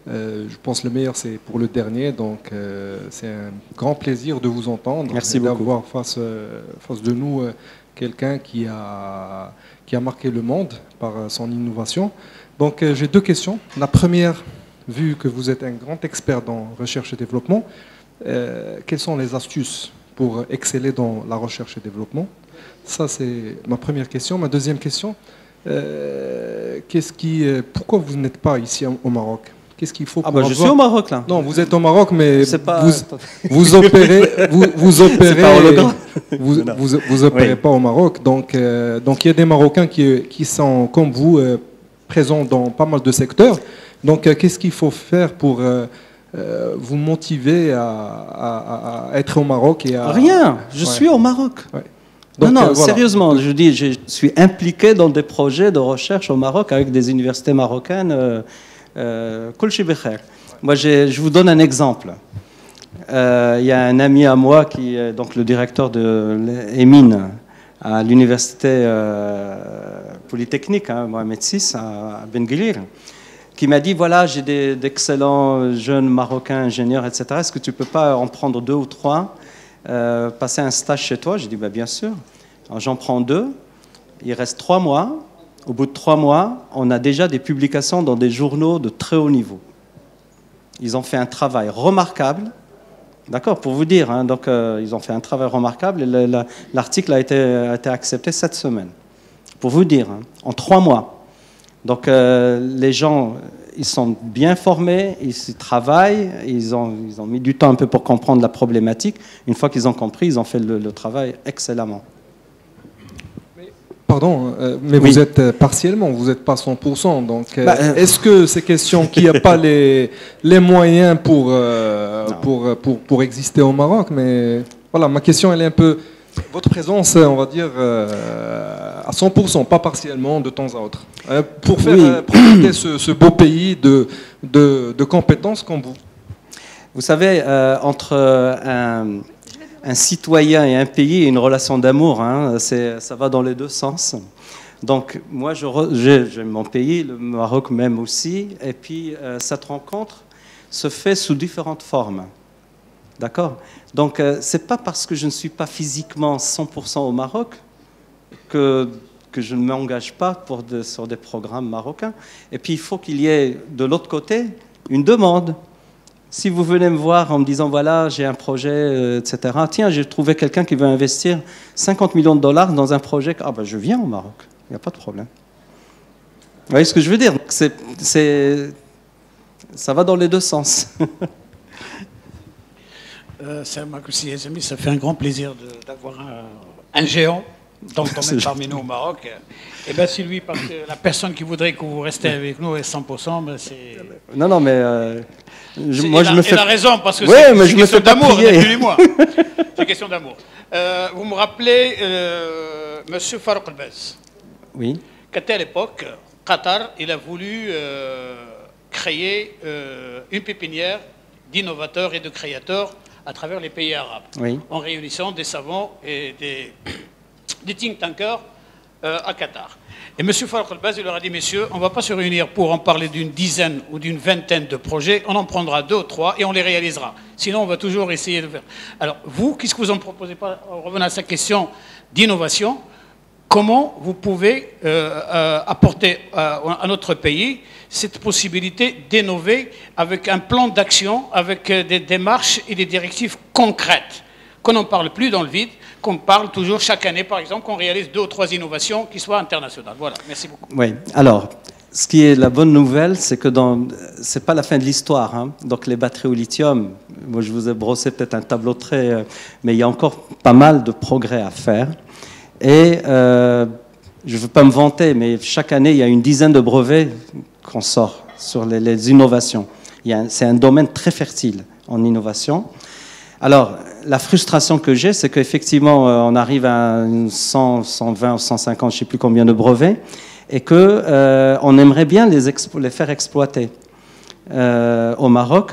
euh, je pense le meilleur, c'est pour le dernier. Donc, euh, c'est un grand plaisir de vous entendre. Merci beaucoup. D'avoir face, euh, face de nous euh, quelqu'un qui a, qui a marqué le monde par euh, son innovation. Donc, euh, j'ai deux questions. La première, vu que vous êtes un grand expert dans recherche et développement, euh, quelles sont les astuces pour exceller dans la recherche et développement? Ça, c'est ma première question. Ma deuxième question, euh, qu'est-ce qui, pourquoi vous n'êtes pas ici au Maroc? Qu'est-ce qu'il faut pour ah bah avoir... Je suis au Maroc, là. Non, vous êtes au Maroc, mais pas... vous, vous opérez, vous, vous opérez, pas vous, vous, vous opérez oui. pas au Maroc. Donc, euh, donc il y a des Marocains qui, qui sont, comme vous, euh, présents dans pas mal de secteurs. Donc, euh, qu'est-ce qu'il faut faire pour... Euh, Euh, vous motivez à, à, à être au Maroc et à... Rien, je ouais. suis au Maroc. Ouais. Donc, non, non, euh, voilà. Sérieusement, je dis, je suis impliqué dans des projets de recherche au Maroc avec des universités marocaines. Euh, euh, ouais. Moi, je vous donne un exemple. Il euh, y a un ami à moi qui est donc le directeur de l'Emine à l'université euh, polytechnique, hein, Mohamed six à Ben Guilir, qui m'a dit, voilà, j'ai d'excellents jeunes Marocains, ingénieurs, et cetera. Est-ce que tu ne peux pas en prendre deux ou trois, euh, passer un stage chez toi? J'ai dit, bah, bien sûr. J'en prends deux. Il reste trois mois. Au bout de trois mois, on a déjà des publications dans des journaux de très haut niveau. Ils ont fait un travail remarquable. D'accord, pour vous dire. Hein, donc, euh, ils ont fait un travail remarquable. L'article a été, a été accepté cette semaine. Pour vous dire, hein, en trois mois. Donc euh, les gens, ils sont bien formés, ils y travaillent, ils ont, ils ont mis du temps un peu pour comprendre la problématique. Une fois qu'ils ont compris, ils ont fait le, le travail excellemment. Pardon, euh, mais oui. vous êtes euh, partiellement, vous n'êtes pas cent pour cent. Donc, euh, bah, euh... est-ce que c'est question qu'il n'y a pas les, les moyens pour, euh, pour, pour, pour exister au Maroc? Mais voilà, ma question, elle est un peu... Votre présence, on va dire, euh, à cent pour cent, pas partiellement, de temps à autre. Euh, pour faire oui. euh, profiter ce, ce beau pays de, de, de compétences comme vous. Vous savez, euh, entre un, un citoyen et un pays, une relation d'amour, hein, ça va dans les deux sens. Donc, moi, j'aime mon pays, le Maroc même aussi, et puis euh, cette rencontre se fait sous différentes formes. D'accord? Donc, euh, ce n'est pas parce que je ne suis pas physiquement cent pour cent au Maroc que, que je ne m'engage pas pour de, sur des programmes marocains. Et puis, il faut qu'il y ait, de l'autre côté, une demande. Si vous venez me voir en me disant, voilà, j'ai un projet, euh, et cetera. Tiens, j'ai trouvé quelqu'un qui veut investir cinquante millions de dollars dans un projet. Ah ben, je viens au Maroc. Il n'y a pas de problème. Vous voyez ce que je veux dire? c'est, c'est, ça va dans les deux sens. C'est Marc aussi, ça fait un grand plaisir d'avoir un, un géant dans le domaine parmi nous au Maroc. Et bien c'est lui, parce que la personne qui voudrait que vous restiez avec nous est cent pour cent, ben c'est... Non, non, mais... Euh, je, moi, il, je a, me fais... il a raison, parce que ouais, c'est une question d'amour, excusez-moi. C'est une question d'amour. Euh, vous me rappelez euh, M. Farouk El-Baz. Oui. Qu'à telle époque, Qatar, il a voulu euh, créer euh, une pépinière d'innovateurs et de créateurs à travers les pays arabes, oui. en réunissant des savants et des, des think tankers euh, à Qatar. Et M. Farq al-Baz leur a dit, messieurs, on ne va pas se réunir pour en parler d'une dizaine ou d'une vingtaine de projets, on en prendra deux ou trois et on les réalisera. Sinon, on va toujours essayer de faire. Alors, vous, qu'est-ce que vous en proposez pas? Revenons à sa question d'innovation. Comment vous pouvez euh, euh, apporter euh, à notre pays cette possibilité d'innover avec un plan d'action, avec euh, des démarches et des directives concrètes, qu'on n'en parle plus dans le vide, qu'on parle toujours chaque année, par exemple, qu'on réalise deux ou trois innovations qui soient internationales. Voilà, merci beaucoup. Oui, alors, ce qui est la bonne nouvelle, c'est que dans... c'est pas la fin de l'histoire. Hein. Donc les batteries au lithium, moi je vous ai brossé peut-être un tableau très... mais il y a encore pas mal de progrès à faire. Et euh, je ne veux pas me vanter, mais chaque année, il y a une dizaine de brevets qu'on sort sur les, les innovations. C'est un domaine très fertile en innovation. Alors, la frustration que j'ai, c'est qu'effectivement, on arrive à cent, cent vingt ou cent cinquante, je ne sais plus combien de brevets, et qu'on euh, aimerait bien les, les faire exploiter euh, au Maroc.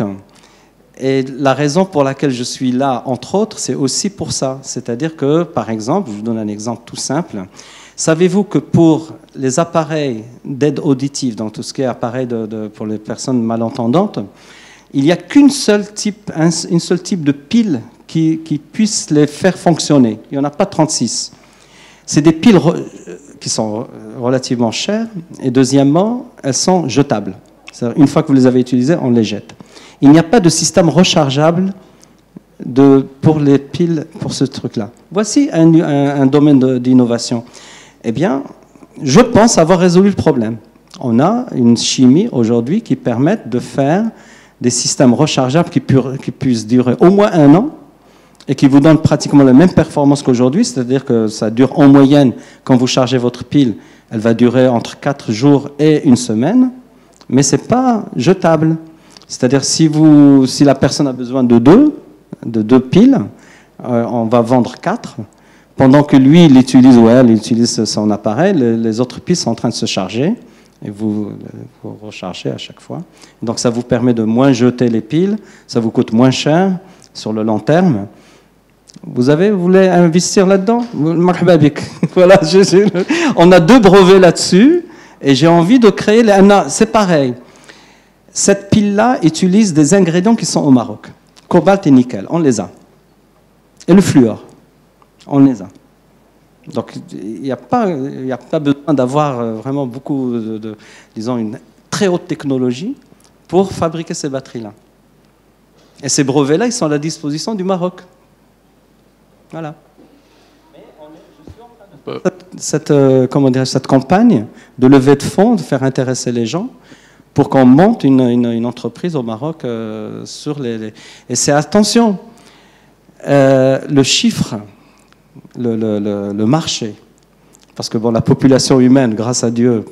Et la raison pour laquelle je suis là, entre autres, c'est aussi pour ça. C'est-à-dire que, par exemple, je vous donne un exemple tout simple. Savez-vous que pour les appareils d'aide auditive, dans tout ce qui est appareil de, de, pour les personnes malentendantes, il n'y a qu'une seule type, un, une seule type de pile qui, qui puisse les faire fonctionner. Il n'y en a pas trente-six. C'est des piles re, qui sont relativement chères. Et deuxièmement, elles sont jetables. Une fois que vous les avez utilisées, on les jette. Il n'y a pas de système rechargeable de, pour les piles, pour ce truc-là. Voici un, un, un domaine d'innovation. Eh bien, je pense avoir résolu le problème. On a une chimie aujourd'hui qui permet de faire des systèmes rechargeables qui, pu, qui puissent durer au moins un an et qui vous donnent pratiquement la même performance qu'aujourd'hui, c'est-à-dire que ça dure en moyenne, quand vous chargez votre pile, elle va durer entre quatre jours et une semaine, mais ce n'est pas jetable. C'est-à-dire, si, vous, si la personne a besoin de deux, de deux piles, euh, on va vendre quatre, pendant que lui, il utilise, ouais, il utilise son appareil, les, les autres piles sont en train de se charger, et vous, vous rechargez à chaque fois. Donc ça vous permet de moins jeter les piles, ça vous coûte moins cher sur le long terme. Vous, avez, vous voulez investir là-dedans? Voilà, on a deux brevets là-dessus, et j'ai envie de créer... Les... C'est pareil. Cette pile-là utilise des ingrédients qui sont au Maroc. Cobalt et nickel, on les a. Et le fluor, on les a. Donc, il n'y a, a pas besoin d'avoir vraiment beaucoup, de, de, disons, une très haute technologie pour fabriquer ces batteries-là. Et ces brevets-là, ils sont à la disposition du Maroc. Voilà. Mais on est, je suis en train de... cette, cette, euh, comment dirais-je, cette campagne de levée de fonds, de faire intéresser les gens, pour qu'on monte une, une, une entreprise au Maroc euh, sur les... les... Et c'est, attention, euh, le chiffre, le, le, le, le marché, parce que bon, la population humaine, grâce à Dieu,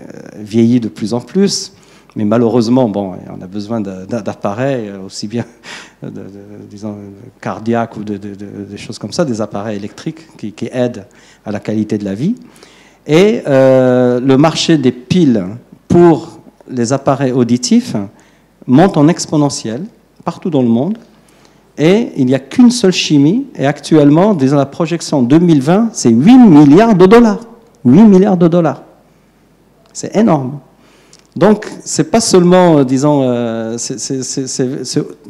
euh, vieillit de plus en plus, mais malheureusement, bon, on a besoin d'appareils, aussi bien de, de, disons, cardiaques ou de, de, de, des choses comme ça, des appareils électriques qui, qui aident à la qualité de la vie. Et euh, le marché des piles pour les appareils auditifs montent en exponentiel partout dans le monde et il n'y a qu'une seule chimie et actuellement, disons la projection deux mille vingt, c'est huit milliards de dollars. huit milliards de dollars. C'est énorme. Donc, c'est pas seulement, disons, euh, c'est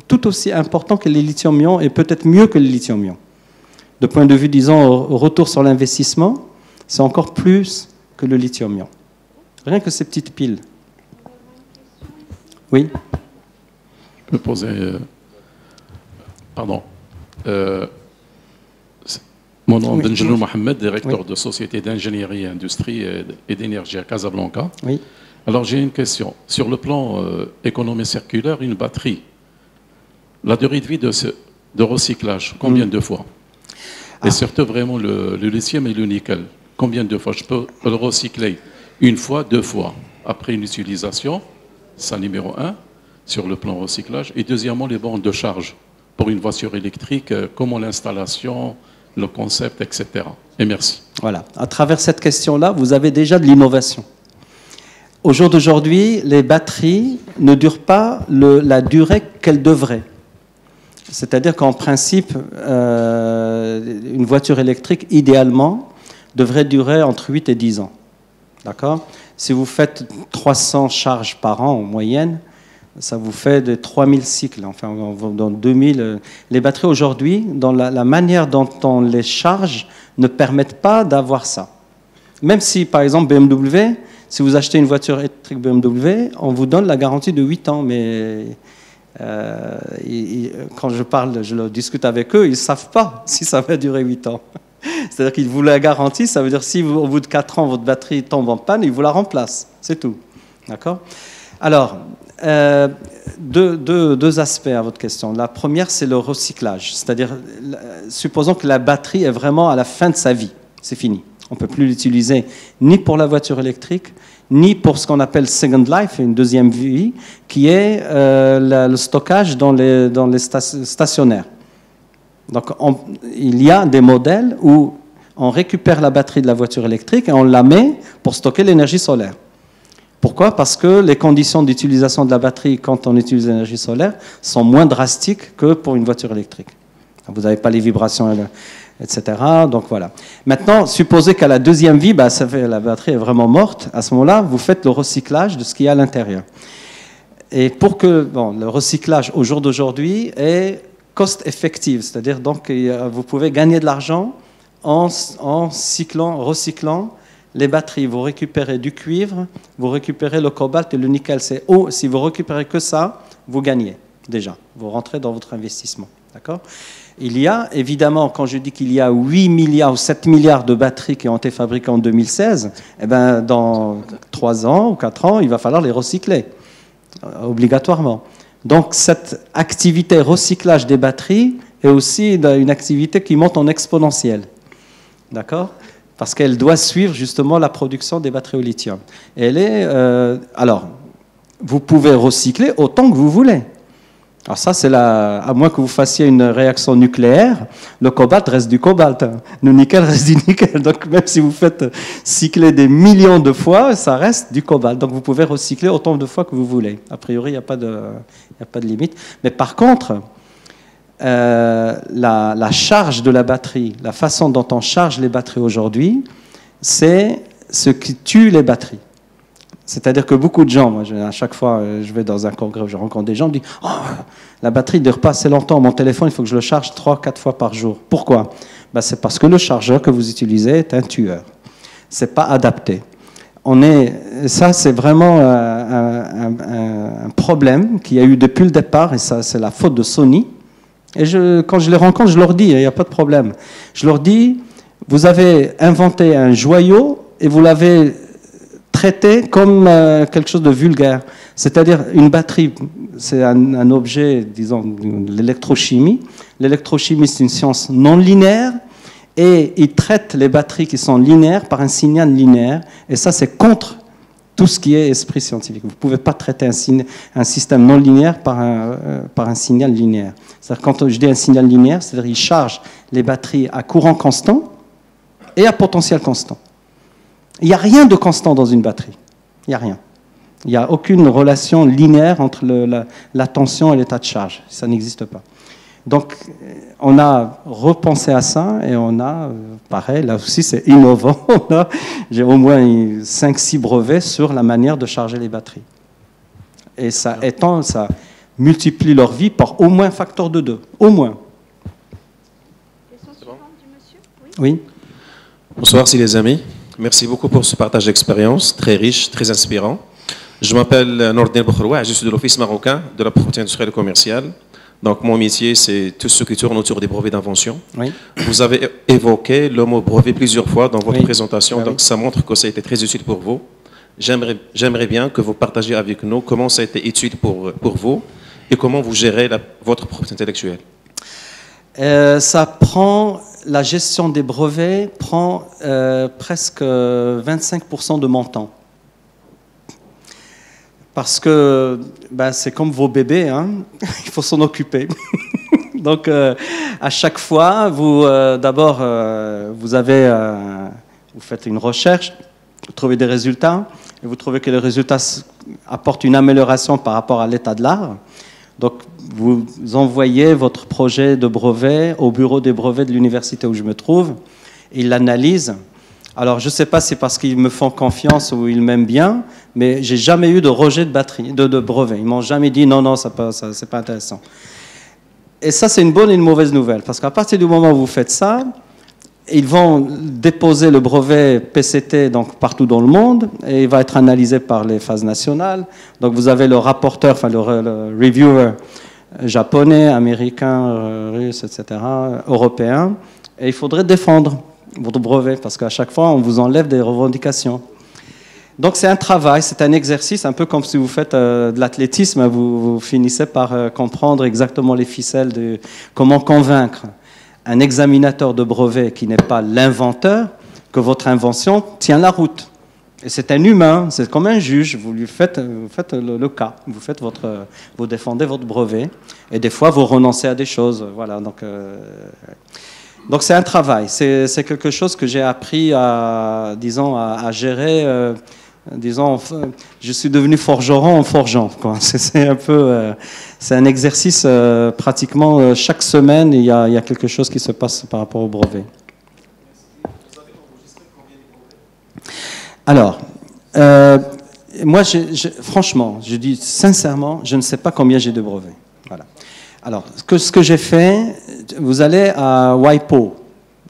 tout aussi important que les lithium-ion et peut-être mieux que les lithium-ion. De point de vue, disons, au retour sur l'investissement, c'est encore plus que le lithium-ion. Rien que ces petites piles. Oui. Je peux poser... Euh, pardon. Euh, mon nom oui. Benjelloun Mohamed, directeur oui. de Société d'ingénierie, industrie et d'énergie à Casablanca. Oui. Alors j'ai une question. Sur le plan euh, économie circulaire, une batterie, la durée de vie de, ce, de recyclage, combien mmh. de fois ah. Et surtout vraiment le, le lithium et le nickel, combien de fois je peux le recycler? Une fois, deux fois, après une utilisation. Ça numéro un, sur le plan recyclage. Et deuxièmement, les bornes de charge pour une voiture électrique, comment l'installation, le concept, et cetera. Et merci. Voilà. À travers cette question-là, vous avez déjà de l'innovation. Au jour d'aujourd'hui, les batteries ne durent pas le, la durée qu'elles devraient. C'est-à-dire qu'en principe, euh, une voiture électrique, idéalement, devrait durer entre huit et dix ans. D'accord ? Si vous faites trois cents charges par an en moyenne, ça vous fait de trois mille cycles, enfin dans deux mille. Les batteries aujourd'hui, dans la, la manière dont on les charge, ne permettent pas d'avoir ça. Même si, par exemple, B M W, si vous achetez une voiture électrique B M W, on vous donne la garantie de huit ans, mais euh, ils, quand je parle, je le discute avec eux, ils ne savent pas si ça va durer huit ans. C'est-à-dire qu'ils vous la garantissent, ça veut dire si vous, au bout de quatre ans, votre batterie tombe en panne, ils vous la remplacent, c'est tout. D'accord ? Alors, euh, deux, deux, deux aspects à votre question. La première, c'est le recyclage. C'est-à-dire, supposons que la batterie est vraiment à la fin de sa vie, c'est fini. On ne peut plus l'utiliser ni pour la voiture électrique, ni pour ce qu'on appelle second life, une deuxième vie, qui est euh, la, le stockage dans les, dans les stationnaires. Donc, on, il y a des modèles où on récupère la batterie de la voiture électrique et on la met pour stocker l'énergie solaire. Pourquoi ? Parce que les conditions d'utilisation de la batterie quand on utilise l'énergie solaire sont moins drastiques que pour une voiture électrique. Vous n'avez pas les vibrations, et cetera. Donc voilà. Maintenant, supposez qu'à la deuxième vie, bah, ça fait, la batterie est vraiment morte. À ce moment-là, vous faites le recyclage de ce qu'il y a à l'intérieur. Et pour que bon, le recyclage au jour d'aujourd'hui est cost effective, c'est-à-dire donc vous pouvez gagner de l'argent en, en cyclant, recyclant les batteries. Vous récupérez du cuivre, vous récupérez le cobalt et le nickel. C'est haut. Si vous récupérez que ça, vous gagnez déjà. Vous rentrez dans votre investissement. D'accord ? Il y a, évidemment, quand je dis qu'il y a huit milliards ou sept milliards de batteries qui ont été fabriquées en deux mille seize, eh ben, dans trois ans ou quatre ans, il va falloir les recycler, obligatoirement. Donc cette activité recyclage des batteries est aussi une activité qui monte en exponentielle, d'accord ? Parce qu'elle doit suivre justement la production des batteries au lithium. Et elle est, euh, alors, vous pouvez recycler autant que vous voulez. Alors ça, c'est la... à moins que vous fassiez une réaction nucléaire, le cobalt reste du cobalt, hein. Le nickel reste du nickel. Donc même si vous faites cycler des millions de fois, ça reste du cobalt. Donc vous pouvez recycler autant de fois que vous voulez. A priori, il n'y a pas de... il n'y a pas de limite. Mais par contre, euh, la, la charge de la batterie, la façon dont on charge les batteries aujourd'hui, c'est ce qui tue les batteries. C'est-à-dire que beaucoup de gens, moi, je, à chaque fois je vais dans un congrès où je rencontre des gens, je dis oh, « la batterie ne dure pas assez longtemps, mon téléphone, il faut que je le charge trois quatre fois par jour. » Pourquoi ? Ben, c'est parce que le chargeur que vous utilisez est un tueur. Ce n'est pas adapté. On est, ça, c'est vraiment un, un, un problème qu'il y a eu depuis le départ, et ça, c'est la faute de Sony. Et je, quand je les rencontre, je leur dis, il n'y a pas de problème. Je leur dis, vous avez inventé un joyau et vous l'avez... traité comme euh, quelque chose de vulgaire. C'est-à-dire, une batterie, c'est un, un objet, disons, de l'électrochimie. L'électrochimie, c'est une science non linéaire, et ils traitent les batteries qui sont linéaires par un signal linéaire, et ça, c'est contre tout ce qui est esprit scientifique. Vous ne pouvez pas traiter un, un système non linéaire par un, euh, par un signal linéaire. C'est-à-dire, quand je dis un signal linéaire, c'est-à-dire qu'ils chargent les batteries à courant constant et à potentiel constant. Il n'y a rien de constant dans une batterie. Il n'y a rien. Il n'y a aucune relation linéaire entre le, la, la tension et l'état de charge. Ça n'existe pas. Donc, on a repensé à ça et on a, pareil, là aussi c'est innovant, j'ai au moins cinq six brevets sur la manière de charger les batteries. Et ça étend, ça multiplie leur vie par au moins un facteur de deux. Au moins. Question suivante du monsieur ? Oui. Oui. Bonsoir, c'est les amis. Merci beaucoup pour ce partage d'expérience, très riche, très inspirant. Je m'appelle Nordin Boukhroua, je suis de l'Office marocain de la propriété industrielle et commerciale. Donc mon métier, c'est tout ce qui tourne autour des brevets d'invention. Oui. Vous avez évoqué le mot brevet plusieurs fois dans votre oui. présentation, ah, donc oui. ça montre que ça a été très utile pour vous. J'aimerais, j'aimerais bien que vous partagiez avec nous comment ça a été utile pour, pour vous et comment vous gérez la, votre propriété intellectuelle. Euh, ça prend... La gestion des brevets prend euh, presque vingt-cinq pour cent de mon temps. Parce que ben, c'est comme vos bébés, hein, il faut s'en occuper. Donc euh, à chaque fois, vous euh, d'abord, euh, vous avez, euh, vous faites une recherche, vous trouvez des résultats, et vous trouvez que les résultats apportent une amélioration par rapport à l'état de l'art. Donc, vous envoyez votre projet de brevet au bureau des brevets de l'université où je me trouve. Ils l'analysent. Alors, je ne sais pas si c'est parce qu'ils me font confiance ou ils m'aiment bien, mais j'ai jamais eu de rejet de, batterie, de, de brevet. Ils m'ont jamais dit non, non, ça, ça, c'est pas intéressant. Et ça, c'est une bonne et une mauvaise nouvelle, parce qu'à partir du moment où vous faites ça, ils vont déposer le brevet P C T donc partout dans le monde, et il va être analysé par les phases nationales. Donc, vous avez le rapporteur, enfin le, le reviewer japonais, américain, russe, et cetera, européen, et il faudrait défendre votre brevet, parce qu'à chaque fois, on vous enlève des revendications. Donc, c'est un travail, c'est un exercice, un peu comme si vous faites euh, de l'athlétisme, vous, vous finissez par euh, comprendre exactement les ficelles de comment convaincre un examinateur de brevet qui n'est pas l'inventeur, que votre invention tient la route. Et c'est un humain, c'est comme un juge, vous lui faites, vous faites le, le cas, vous, faites votre, vous défendez votre brevet, et des fois, vous renoncez à des choses, voilà, donc... Euh, Donc c'est un travail, c'est quelque chose que j'ai appris à, disons, à, à gérer, euh, disons, je suis devenu forgeron en forgeant, quoi. C'est un peu, euh, c'est un exercice euh, pratiquement euh, chaque semaine, il y, a, il y a quelque chose qui se passe par rapport au brevet. Alors, euh, moi, je, je, franchement, je dis sincèrement, je ne sais pas combien j'ai de brevets, voilà. Alors, ce que, ce que j'ai fait, vous allez à WIPO,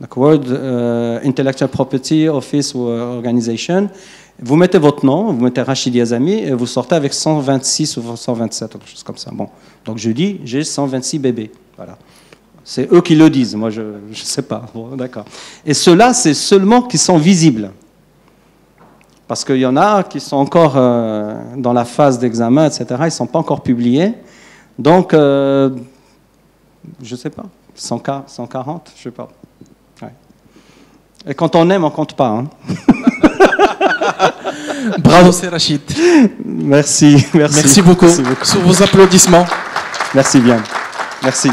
donc World uh, Intellectual Property Office Organization, vous mettez votre nom, vous mettez Rachid Yazami, et vous sortez avec cent vingt-six ou cent vingt-sept, ou quelque chose comme ça. Bon, donc je dis, j'ai cent vingt-six bébés, voilà. C'est eux qui le disent, moi je ne sais pas, bon, d'accord. Et ceux-là, c'est seulement qui sont visibles. Parce qu'il y en a qui sont encore euh, dans la phase d'examen, et cetera, ils ne sont pas encore publiés. Donc, euh, je ne sais pas, cent, cent quarante, je ne sais pas. Ouais. Et quand on aime, on ne compte pas. Hein. Bravo, c'est Rachid. Merci, merci. Merci beaucoup. Merci beaucoup. Sur vos applaudissements. Merci bien. Merci.